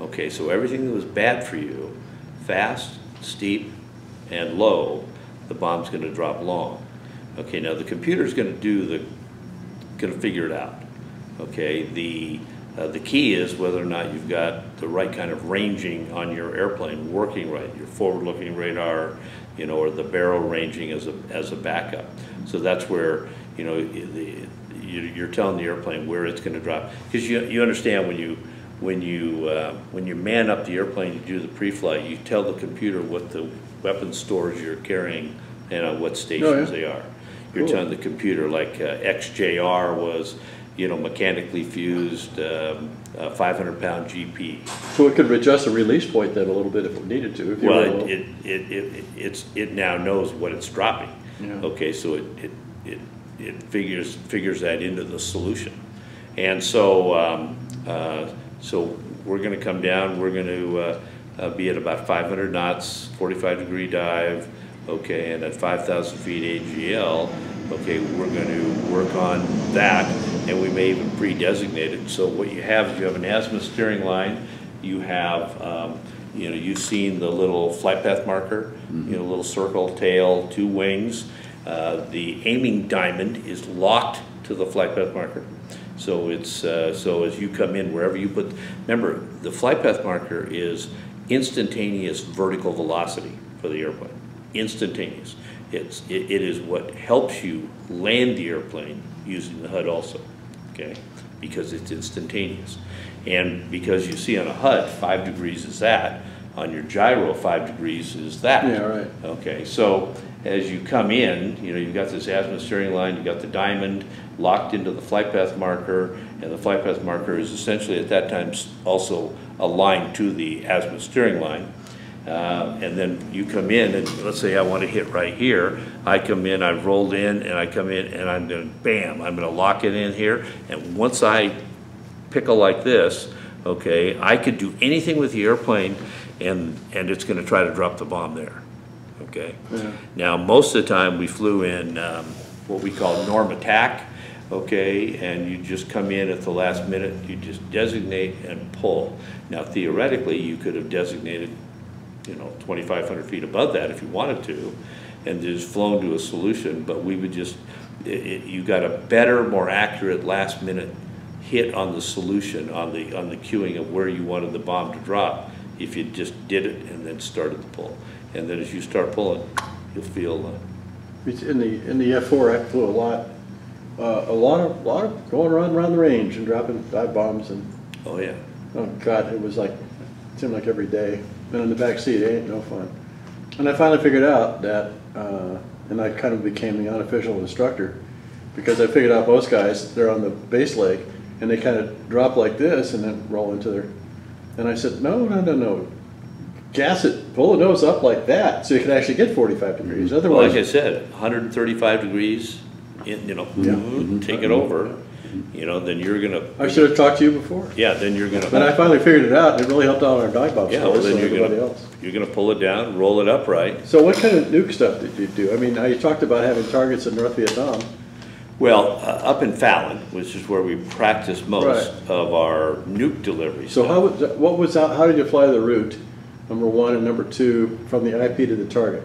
Okay, so everything that was bad for you, fast, steep, and low, the bomb's going to drop long. Okay, now the computer's going to do the going to figure it out, okay? The, uh, the key is whether or not you've got the right kind of ranging on your airplane working right, your forward-looking radar, you know, or the barrel ranging as a, as a backup. So that's where, you know, the, you're telling the airplane where it's going to drop. Because you, you understand when you, when, you, uh, when you man up the airplane, you do the pre-flight, you tell the computer what the weapon stores you're carrying and on what stations oh, yeah. they are. You're cool. telling the computer, like uh, X J R was, you know, mechanically fused, um, uh, five hundred pound G P. So it could adjust the release point then a little bit if it needed to. If well, you it, it, it, it, it's, it now knows what it's dropping. Yeah. Okay, so it, it, it, it figures, figures that into the solution. And so, um, uh, so we're going to come down, we're going to uh, uh, be at about five hundred knots, forty-five degree dive. Okay, and at five thousand feet A G L, okay, we're going to work on that, and we may even pre-designate it. So what you have is you have an azimuth steering line, you have, um, you know, you've seen the little flight path marker, mm-hmm. you know, little circle, tail, two wings. Uh, the aiming diamond is locked to the flight path marker. So it's, uh, so as you come in, wherever you put, remember, the flight path marker is instantaneous vertical velocity for the airplane. Instantaneous. It's, it, it is what helps you land the airplane using the H U D also, okay, because it's instantaneous. And because you see on a H U D, five degrees is that. On your gyro, five degrees is that. Yeah, right. Okay, so as you come in, you know, you've got this azimuth steering line, you've got the diamond locked into the flight path marker, and the flight path marker is essentially at that time also aligned to the azimuth steering line. Uh, and then you come in, and let's say I want to hit right here. I come in, I've rolled in, and I come in, and I'm going to, bam, I'm going to lock it in here. And once I pickle like this, okay, I could do anything with the airplane, and, and it's going to try to drop the bomb there, okay? Yeah. Now, most of the time, we flew in um, what we call norm attack, okay, and you just come in at the last minute, you just designate and pull. Now, theoretically, you could have designated, you know, twenty-five hundred feet above that if you wanted to, and just flown to a solution, but we would just, it, it, you got a better, more accurate last minute hit on the solution, on the, on the cueing of where you wanted the bomb to drop if you just did it and then started the pull. And then as you start pulling, you'll feel... Uh, in the, in the F four, I flew a lot, uh, a lot of, lot of going around, around the range and dropping dive bombs and... Oh yeah. Oh God, it was like, it seemed like every day. Been in the back seat, it ain't no fun. And I finally figured out that, uh, and I kind of became the unofficial instructor, because I figured out most guys, they're on the base leg, and they kind of drop like this and then roll into their, and I said, no, no, no, no, gas it, pull the nose up like that, so you can actually get forty-five degrees. Otherwise, well, like I said, one hundred thirty-five degrees, in, you know, yeah. mm-hmm. take it over. You know, then you're gonna. I should have talked to you before. Yeah, then you're gonna. But I finally figured it out. It really helped out our dive bomb. Yeah, well, then you're gonna. Else. You're gonna pull it down, roll it upright. So, what kind of nuke stuff did you do? I mean, you talked about having targets in North Vietnam. Well, uh, up in Fallon, which is where we practice most right. of our nuke delivery. So, stuff. how was what was how did you fly the route? Number one and number two from the I P to the target.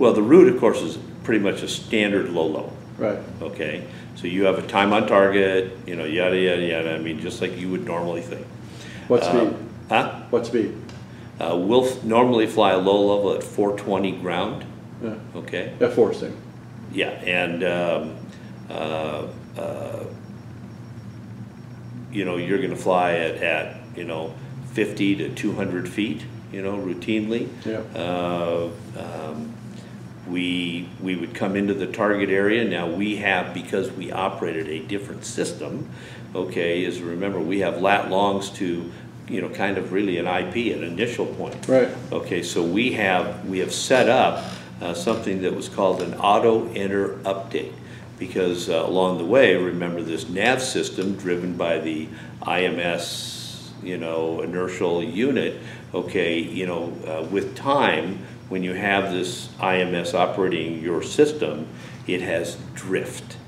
Well, the route, of course, is pretty much a standard low low. Right. Okay. So you have a time on target, you know, yada, yada, yada. I mean, just like you would normally think. What speed? Um, huh? What speed? Uh, we'll f normally fly a low level at four twenty ground. Yeah. Okay. At four same. Yeah, and, um, uh, uh, you know, you're going to fly at, at, you know, fifty to two hundred feet, you know, routinely. Yeah. Uh, um, We, we would come into the target area. Now we have, because we operated a different system, okay, is remember we have lat longs to, you know, kind of really an I P, an initial point. Right. Okay, so we have, we have set up uh, something that was called an auto-enter update, because uh, along the way, remember this nav system driven by the I M S, you know, inertial unit, okay, you know, uh, with time, when you have this I M S operating your system, it has drift.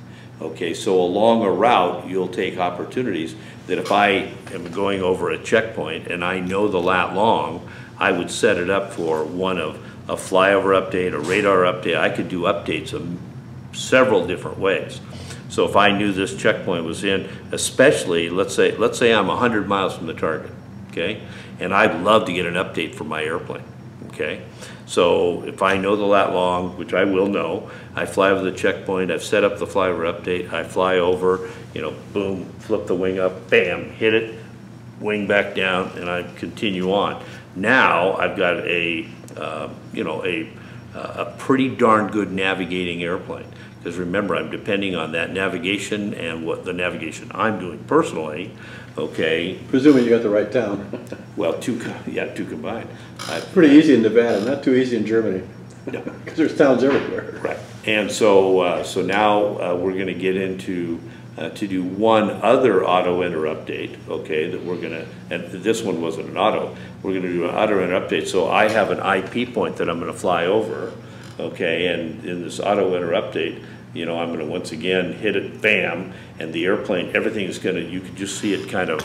Okay, so along a route, you'll take opportunities that if I am going over a checkpoint and I know the lat long, I would set it up for one of a flyover update, a radar update. I could do updates of several different ways. So if I knew this checkpoint was in, especially, let's say, let's say I'm one hundred miles from the target, okay, and I'd love to get an update for my airplane, okay? So if I know the lat long, which I will know, I fly over the checkpoint, I've set up the flyover update, I fly over, you know, boom, flip the wing up, bam, hit it, wing back down, and I continue on. Now I've got a, uh, you know, a, a pretty darn good navigating airplane. Because remember, I'm depending on that navigation and what the navigation I'm doing personally, okay. Presuming you got the right town. Well, two, yeah, two combined. I've, Pretty easy in Nevada, not too easy in Germany. No. Because there's towns everywhere. Right. And so, uh, so now uh, we're going to get into uh, to do one other auto-enter update, okay, that we're going to, and this one wasn't an auto, we're going to do an auto-enter update. So I have an I P point that I'm going to fly over, okay, and in this auto-enter update, you know, I'm going to once again hit it, bam, and the airplane, everything is going to, you can just see it kind of,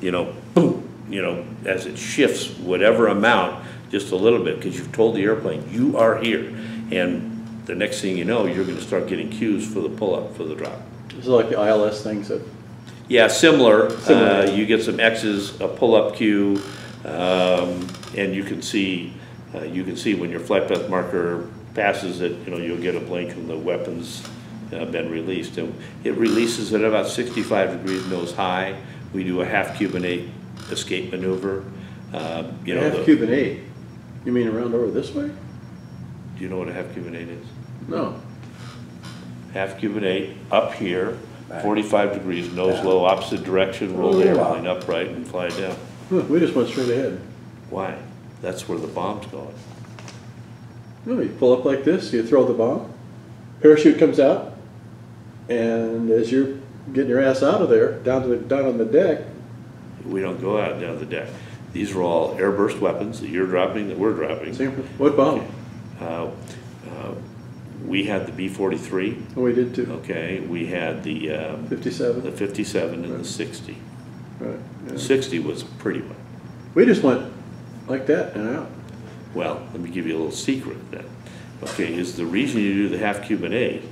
you know, boom, you know, as it shifts whatever amount just a little bit, because you've told the airplane, you are here. And the next thing you know, you're going to start getting cues for the pull-up, for the drop. Is it like the I L S things? That yeah, similar. similar. Uh, you get some X's, a pull-up cue, um, and you can see, uh, you can see when your flight path marker passes it, you know, you'll get a blink and the weapon's uh, been released. And it releases at about sixty-five degrees nose high. We do a half Cuban eight escape maneuver. Uh, you know, half Cuban eight? You mean around over this way? Do you know what a half Cuban eight is? No. Half Cuban eight up here, right. forty-five degrees, nose yeah. low, opposite direction, roll oh, the airplane wow. upright and fly it down. Huh, we just went straight ahead. Why? That's where the bomb's going. No, you pull up like this, you throw the bomb, parachute comes out, and as you're getting your ass out of there, down to the, down on the deck. We don't go out down the deck. These are all airburst weapons that you're dropping, that we're dropping. Same, what bomb? Uh, uh, we had the B forty-three. Oh, we did too. Okay, we had the um, fifty-seven. The fifty-seven and right. the sixty. Right. Yeah. sixty was a pretty one. We just went like that and out. Well, let me give you a little secret then. Okay, is the reason you do the half Cuban eight,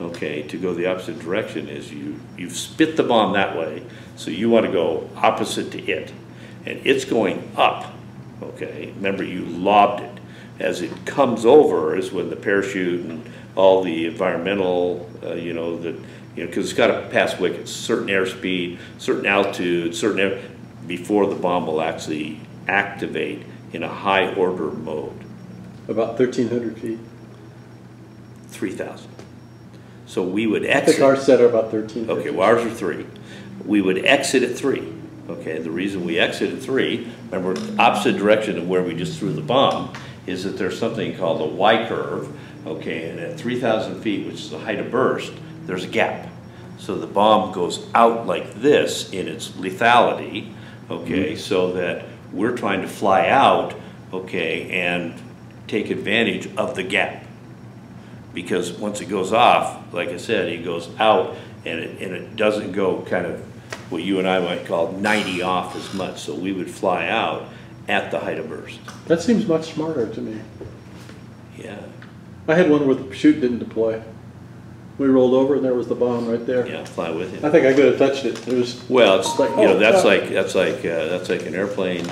okay, to go the opposite direction is you, you've spit the bomb that way, so you want to go opposite to it. And it's going up, okay? Remember, you lobbed it. As it comes over is when the parachute and all the environmental, uh, you know, that, you know, because it's got to pass wickets, certain airspeed, certain altitude, certain air, before the bomb will actually activate in a high order mode. About thirteen hundred feet. three thousand. So we would exit. I think ours set are about thirteen. Okay, well, ours are three. We would exit at three. Okay, the reason we exit at three, remember, opposite direction of where we just threw the bomb, is that there's something called a Y-curve, okay, and at three thousand feet, which is the height of burst, there's a gap. So the bomb goes out like this in its lethality, okay, mm-hmm. so that we're trying to fly out, okay, and take advantage of the gap. Because once it goes off, like I said, it goes out, and it, and it doesn't go kind of what you and I might call ninety off as much, so we would fly out at the height of burst. That seems much smarter to me. Yeah. I had one where the chute didn't deploy. We rolled over and there was the bomb right there. Yeah, fly with it. I think I could have touched it. It was well, it's like, you know, oh, that's God. like that's like uh, that's like an airplane,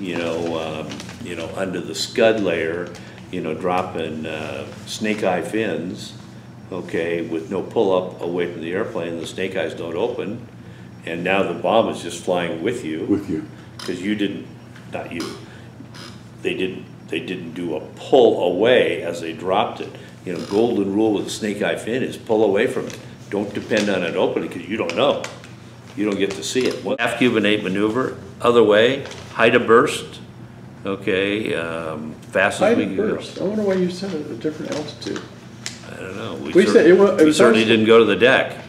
you know, um, you know, under the scud layer, you know, dropping uh, snake eye fins, okay, with no pull up away from the airplane. The snake eyes don't open. And now the bomb is just flying with you. With you. Because you didn't, not you, they didn't, they didn't do a pull away as they dropped it. You know, golden rule with the snake eye fin is pull away from it. Don't depend on it opening because you don't know. You don't get to see it. Well, half Cuban eight maneuver, other way, height of burst, okay, um, fast as we can go. I wonder why you said it at a different altitude. I don't know. We, we, said it was, it we certainly didn't go to the deck.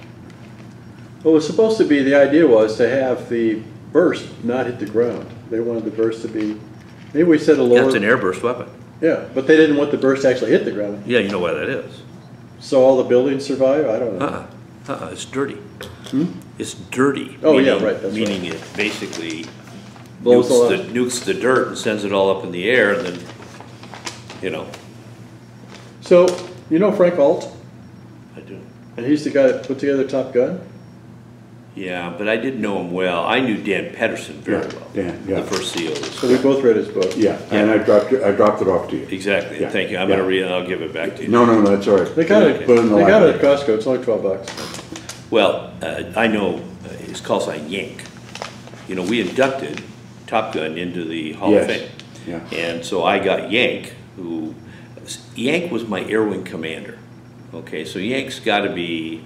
Well, it was supposed to be, the idea was to have the burst not hit the ground. They wanted the burst to be, maybe we said a lower. That's an airburst weapon. Yeah, but they didn't want the burst to actually hit the ground. Yeah, you know why that is. So all the buildings survive? I don't know. Uh-uh. Uh-uh. It's dirty. Hmm? It's dirty. Oh, meaning, yeah, right. That's meaning right. It basically blows nukes, the, nukes the dirt and sends it all up in the air, and then, you know. So, you know Frank Alt? I do. And he's the guy that put together Top Gun? Yeah, but I didn't know him well. I knew Dan Pedersen very yeah, well. Dan, yeah. The first C E O. So we both read his book. Yeah, yeah. And I dropped it, I dropped it off to you. Exactly. Yeah. Thank you. I'm yeah. gonna read it. And I'll give it back to you. No, no, no. That's all right. They got okay. it. Put in the they got it at Costco. It's only twelve bucks. Well, uh, I know uh, his call sign Yank. You know, we inducted Top Gun into the Hall yes. of Fame. Yeah. And so I got Yank, who Yank was my air wing commander. Okay, so Yank's got to be.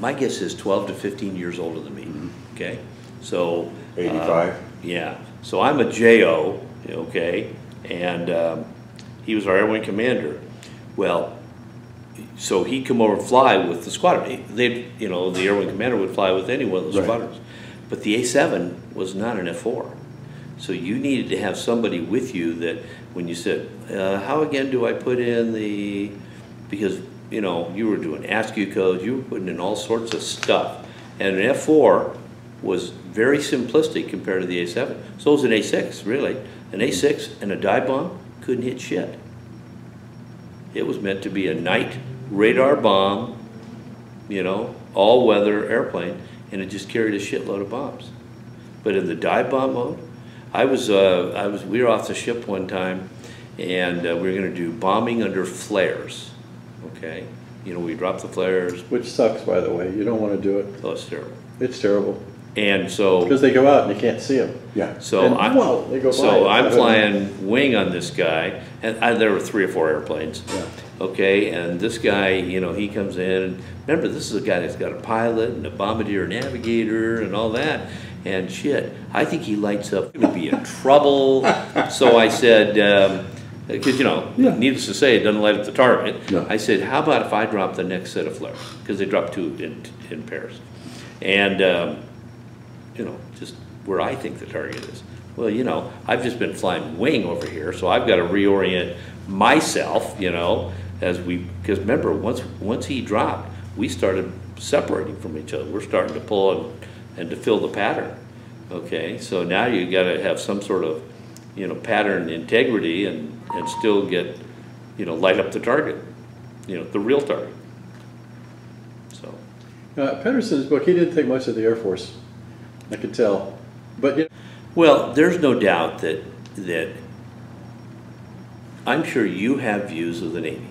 My guess is twelve to fifteen years older than me, mm-hmm. okay? So... eighty-five? Uh, yeah. So I'm a J O, okay? And um, he was our air wing commander. Well, so he'd come over and fly with the squadron. They'd, you know, the air wing commander would fly with any one of the right. squadrons. But the A seven was not an F four. So you needed to have somebody with you that when you said, uh, how again do I put in the... because. You know, you were doing ASCII codes, you were putting in all sorts of stuff. And an F four was very simplistic compared to the A seven. So was an A six, really. An A six and a dive bomb couldn't hit shit. It was meant to be a night radar bomb, you know, all-weather airplane, and it just carried a shitload of bombs. But in the dive bomb mode, I was, uh, I was, we were off the ship one time, and uh, we were going to do bombing under flares. Okay, you know, we dropped the flares. Which sucks, by the way. You don't want to do it. Oh, it's terrible. It's terrible. And so... because they go out and you can't see them. Yeah. So and, I'm, well, they go so by I'm flying wing on this guy, and I, there were three or four airplanes. Yeah. Okay, and this guy, you know, he comes in. And remember, this is a guy that's got a pilot and a bombardier navigator and all that. and shit, I think he lights up, going to be in trouble. So I said, because, um, you know, yeah. needless to say, it doesn't light up the target. No. I said, how about if I drop the next set of flares? Because they dropped two in, in pairs. And, um, you know, just where I think the target is. Well, you know, I've just been flying wing over here, so I've got to reorient myself, you know, as we, because remember, once once he dropped, we started separating from each other. We're starting to pull and, and to fill the pattern, okay? So now you've got to have some sort of, you know, pattern integrity and, and still get, you know, light up the target, you know, the real target, so. Uh, Patterson's book, he didn't think much of the Air Force, I could tell, but, you know. Well, there's no doubt that, that I'm sure you have views of the Navy.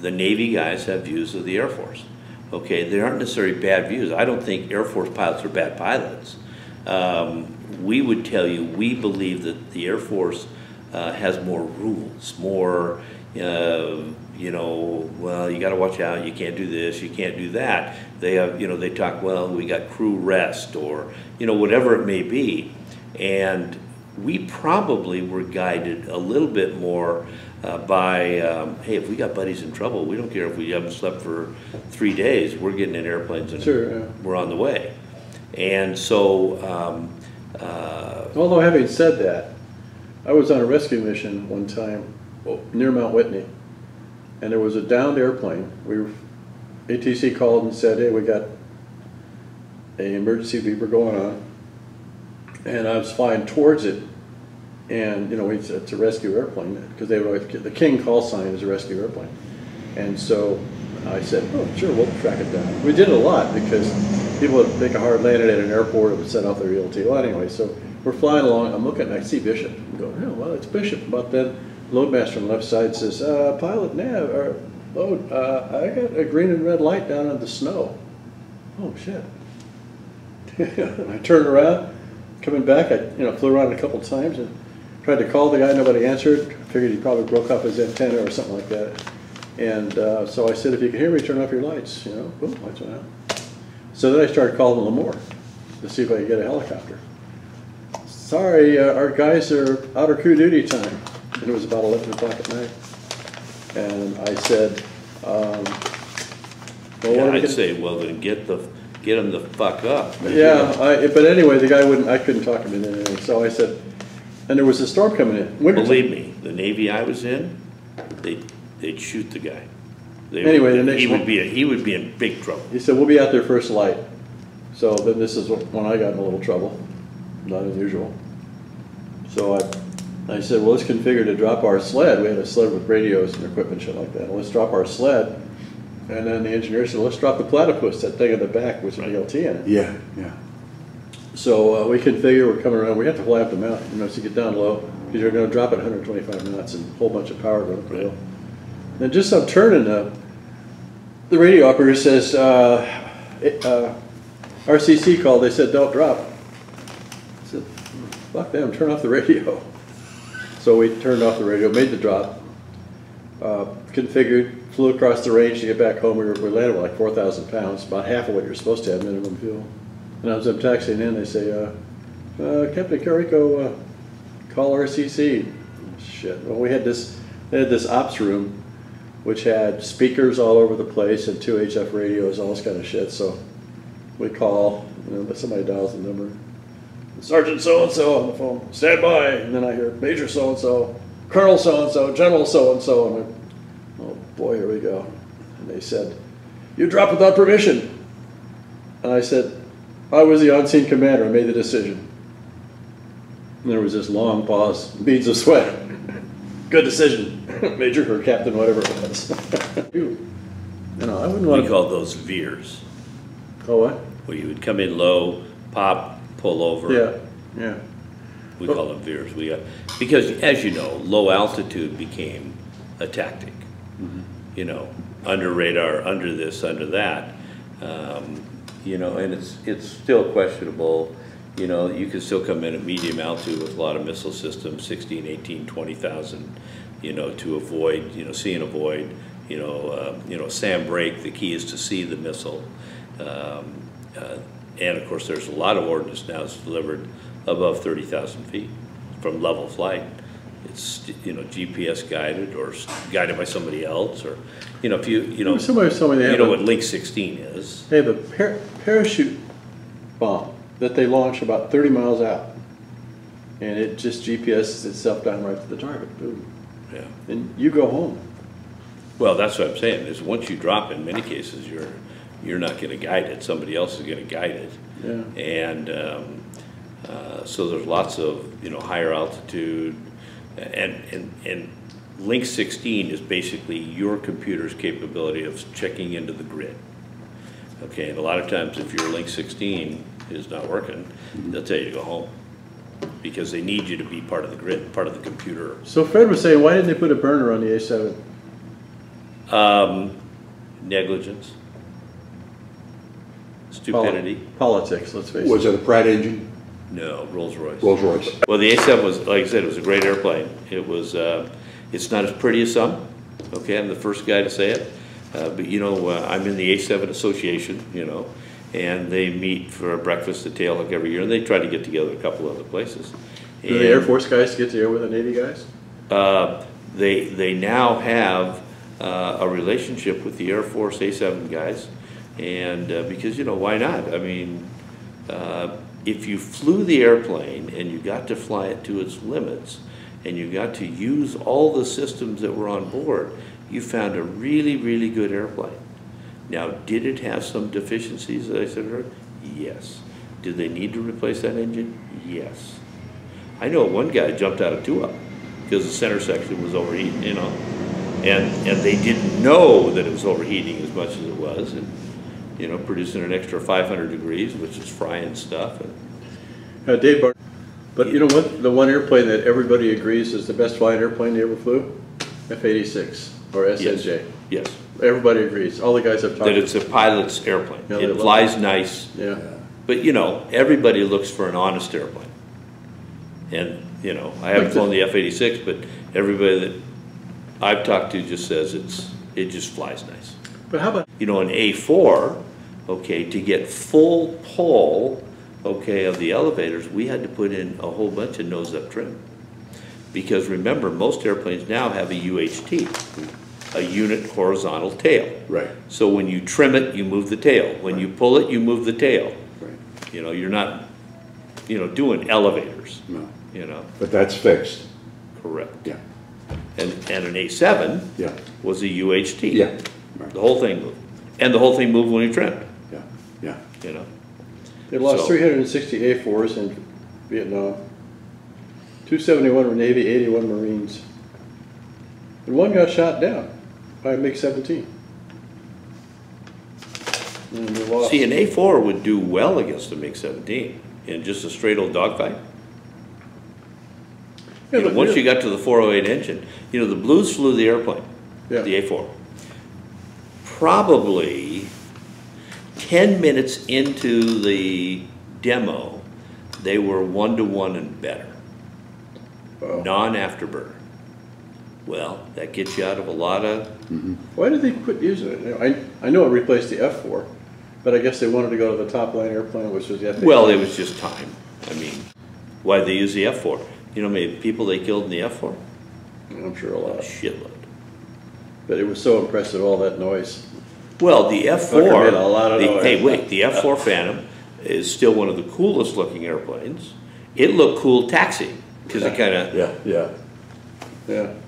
The Navy guys have views of the Air Force. Okay, they aren't necessarily bad views. I don't think Air Force pilots are bad pilots. Um, we would tell you we believe that the Air Force uh, has more rules, more, uh, you know, well, you got to watch out, you can't do this, you can't do that. They have, you know, they talk, well, we got crew rest or, you know, whatever it may be. And we probably were guided a little bit more uh, by, um, hey, if we got buddies in trouble, we don't care if we haven't slept for three days, we're getting in airplanes and sure, yeah. we're on the way. And so... Um, uh, although having said that, I was on a rescue mission one time near Mount Whitney, and there was a downed airplane. We were, A T C called and said, hey, we got an emergency beeper going on. And I was flying towards it, and you know, it's a rescue airplane because they were the King call sign is a rescue airplane, and so I said, "Oh, sure, we'll track it down." We did a lot because people would make a hard landing at an airport, it would set off their E L T. Well, anyway, so we're flying along. I'm looking, and I see Bishop. I'm going, "Oh, well, it's Bishop." But then loadmaster on the left side says, uh, "Pilot nav or load, uh, I got a green and red light down in the snow." Oh shit! I turned around. Coming back, I you know flew around a couple times and tried to call the guy. Nobody answered. Figured he probably broke off his antenna or something like that. And uh, so I said, "If you can hear me, turn off your lights." You know, boom, lights went out. So then I started calling Lemoore to see if I could get a helicopter. Sorry, uh, our guys are out of crew duty time. And it was about eleven o'clock at night. And I said, um, well, yeah, I'd say, well, then get the. Get him the fuck up. Maybe. Yeah, I, but anyway, the guy wouldn't, I couldn't talk him into anything. So I said, and there was a storm coming in. Winter Believe time. me, the Navy I was in, they, they'd shoot the guy. They anyway, would, the next he one, would be a, He would be in big trouble. He said, we'll be out there first light. So then this is when I got in a little trouble. Not unusual. So I, I said, well, let's configure to drop our sled. We had a sled with radios and equipment, shit like that. Let's drop our sled. And then the engineer said, let's drop the platypus, that thing in the back with an E L T in it. Yeah, yeah. So uh, we configure, we're coming around, we have to fly up the mountain, you know, so you get down low, because you're going to drop at one hundred twenty-five knots and a whole bunch of power going up the hill. Then just on turning, uh, the radio operator says, uh, uh, R C C called, they said, don't drop. I said, fuck them, turn off the radio. So we turned off the radio, made the drop, uh, configured, flew across the range to get back home. We, were, we landed with like four thousand pounds, about half of what you're supposed to have minimum fuel. And I was up taxiing in, they say, uh, uh, Captain Carrico, uh, call R C C. Shit, well we had this, they had this ops room, which had speakers all over the place and two H F radios, all this kind of shit. So we call, you know, somebody dials the number. Sergeant so-and-so on the phone, stand by. And then I hear Major so-and-so, Colonel so-and-so, General so-and-so. And boy, here we go. And they said, you dropped without permission. And I said, I was the on-scene commander. I made the decision. And there was this long pause, beads of sweat. Good decision, Major or Captain, whatever it was. you know, I wouldn't want to call those veers. Oh, what? Where you would come in low, pop, pull over. Yeah, yeah. We well, call them veers. We got, because, as you know, low altitude became a tactic. Mm-hmm. You know, under radar, under this, under that, um, you know, and it's it's still questionable. You know, you can still come in at medium altitude with a lot of missile systems, sixteen, eighteen, twenty thousand, you know, to avoid, you know, see and avoid, you know, uh, you know, SAM break, the key is to see the missile. Um, uh, And of course, there's a lot of ordnance now that's delivered above thirty thousand feet from level flight. It's, you know, G P S guided or guided by somebody else, or, you know, if you, you know, somebody was telling me they you know a, what Link sixteen is. They have a par parachute bomb that they launch about thirty miles out, and it just G P S's itself down right to the target. Boom. Yeah. And you go home. Well, that's what I'm saying, is once you drop, in many cases, you're you're not going to guide it. Somebody else is going to guide it. Yeah. And um, uh, so there's lots of, you know, higher altitude. And, and, and Link sixteen is basically your computer's capability of checking into the grid. Okay, and a lot of times if your Link sixteen is not working, they'll tell you to go home, because they need you to be part of the grid, part of the computer. So Fred was saying, why didn't they put a burner on the A seven? Um, negligence. Stupidity. Politics, let's face it. Was it a Pratt engine? No, Rolls-Royce. Rolls-Royce. Well, the A seven was, like I said, it was a great airplane. It was, uh, it's not as pretty as some. Okay, I'm the first guy to say it. Uh, but, you know, uh, I'm in the A seven Association, you know, and they meet for breakfast at Tail Hook every year, and they try to get together a couple other places. Do and, the Air Force guys get together with the Navy guys? Uh, they, they now have uh, a relationship with the Air Force A seven guys, and uh, because, you know, why not? I mean... Uh, If you flew the airplane and you got to fly it to its limits and you got to use all the systems that were on board, you found a really, really good airplane. Now, did it have some deficiencies that I said earlier? Yes. Did they need to replace that engine? Yes. I know one guy jumped out of two-up because the center section was overheating, you know, and, and they didn't know that it was overheating as much as it was. And, you know, producing an extra five hundred degrees, which is frying stuff. And, uh, Dave Barton, but yeah. You know what? The one airplane that everybody agrees is the best flying airplane they ever flew? F eighty-six, or S N J. Yes. Yes. Everybody agrees. All the guys I've talked to. That it's a pilot's airplane. Yeah, it flies it. Nice. Yeah. But, you know, everybody looks for an honest airplane. And, you know, I haven't like flown the, the F eighty-six, but everybody that I've talked to just says it's it just flies nice. But how about, you know, an A four, okay, to get full pull, okay, of the elevators, we had to put in a whole bunch of nose-up trim. Because remember, most airplanes now have a U H T, a unit horizontal tail. Right. So when you trim it, you move the tail. When right. you pull it, you move the tail. Right. You know, you're not, you know, doing elevators. No. You know. But that's fixed. Correct. Yeah. And, and an A seven yeah. was a U H T. Yeah. Right. The whole thing moved. And the whole thing moved when you trimmed. Yeah, yeah. You know. They lost so. three hundred sixty A fours in Vietnam. two seventy-one were Navy, eighty-one Marines. And one got shot down by a MiG seventeen. See, an A four would do well against a MiG seventeen in just a straight old dogfight. Yeah, you know, once you got to the four oh eight engine, you know, the Blues flew the airplane, yeah. the A four. Probably ten minutes into the demo, they were one to one and better. Wow. Non-afterburner. Well, that gets you out of a lot of... Mm-hmm. Why did they quit using it? I, I know it replaced the F four, but I guess they wanted to go to the top-line airplane, which was the F eight. Well, it was just time. I mean, why did they use the F four? You know, maybe people they killed in the F four? I'm sure a lot. A shitload. But it was so impressive, all that noise. Well, the F four, a lot of the, noise. Hey, wait, the F four Phantom is still one of the coolest looking airplanes. It looked cool taxiing, because yeah. it kind of... Yeah, yeah, yeah. And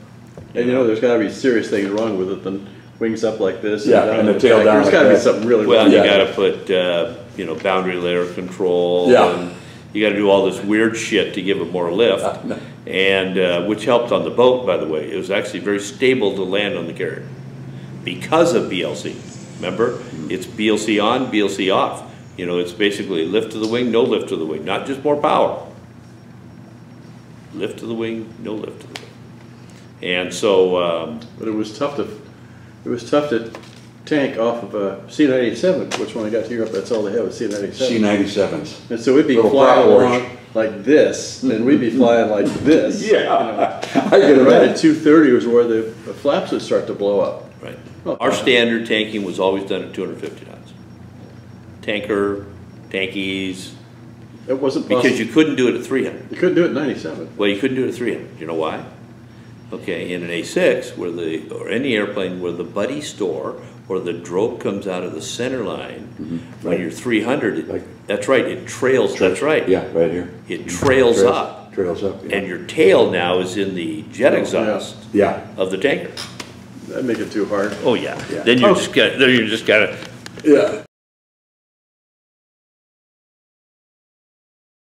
you know, you know there's got to be serious things wrong with it, the wings up like this. Yeah, and, down and the, the tail back. down. There's got to like be something really well, wrong. Well, you yeah. got to put, uh, you know, boundary layer control. Yeah. And you got to do all this weird shit to give it more lift. Uh, no. And uh, which helped on the boat, by the way. It was actually very stable to land on the carrier because of B L C. Remember, it's B L C on, B L C off. You know, it's basically lift to the wing, no lift to the wing, not just more power. Lift to the wing, no lift to the wing. And so, um, but it was tough to, it was tough to tank off of a C ninety-seven. Which when I got to Europe, that's all they had was C ninety-sevens. C ninety-sevens. And so we'd be flying around like this, and we'd be flying like this. Yeah, you know. I get it right at two thirty was where the flaps would start to blow up. Right. Well, our standard tanking was always done at two hundred fifty knots. Tanker tankies. It wasn't possible. Because you couldn't do it at three hundred. You couldn't do it at ninety-seven. Well, you couldn't do it at three hundred. You know why? Okay, in an A six, where the, or any airplane where the buddy store or the drogue comes out of the center line, mm-hmm. when right. you're three hundred, it, like, that's right, it trails, trails, that's right. Yeah, right here. It trails, trails up. Trails up, yeah. And your tail now is in the jet oh, exhaust yeah. Yeah. of the tanker. That'd make it too hard. Oh, yeah. yeah. Then you oh. just got, then you just got to... Yeah.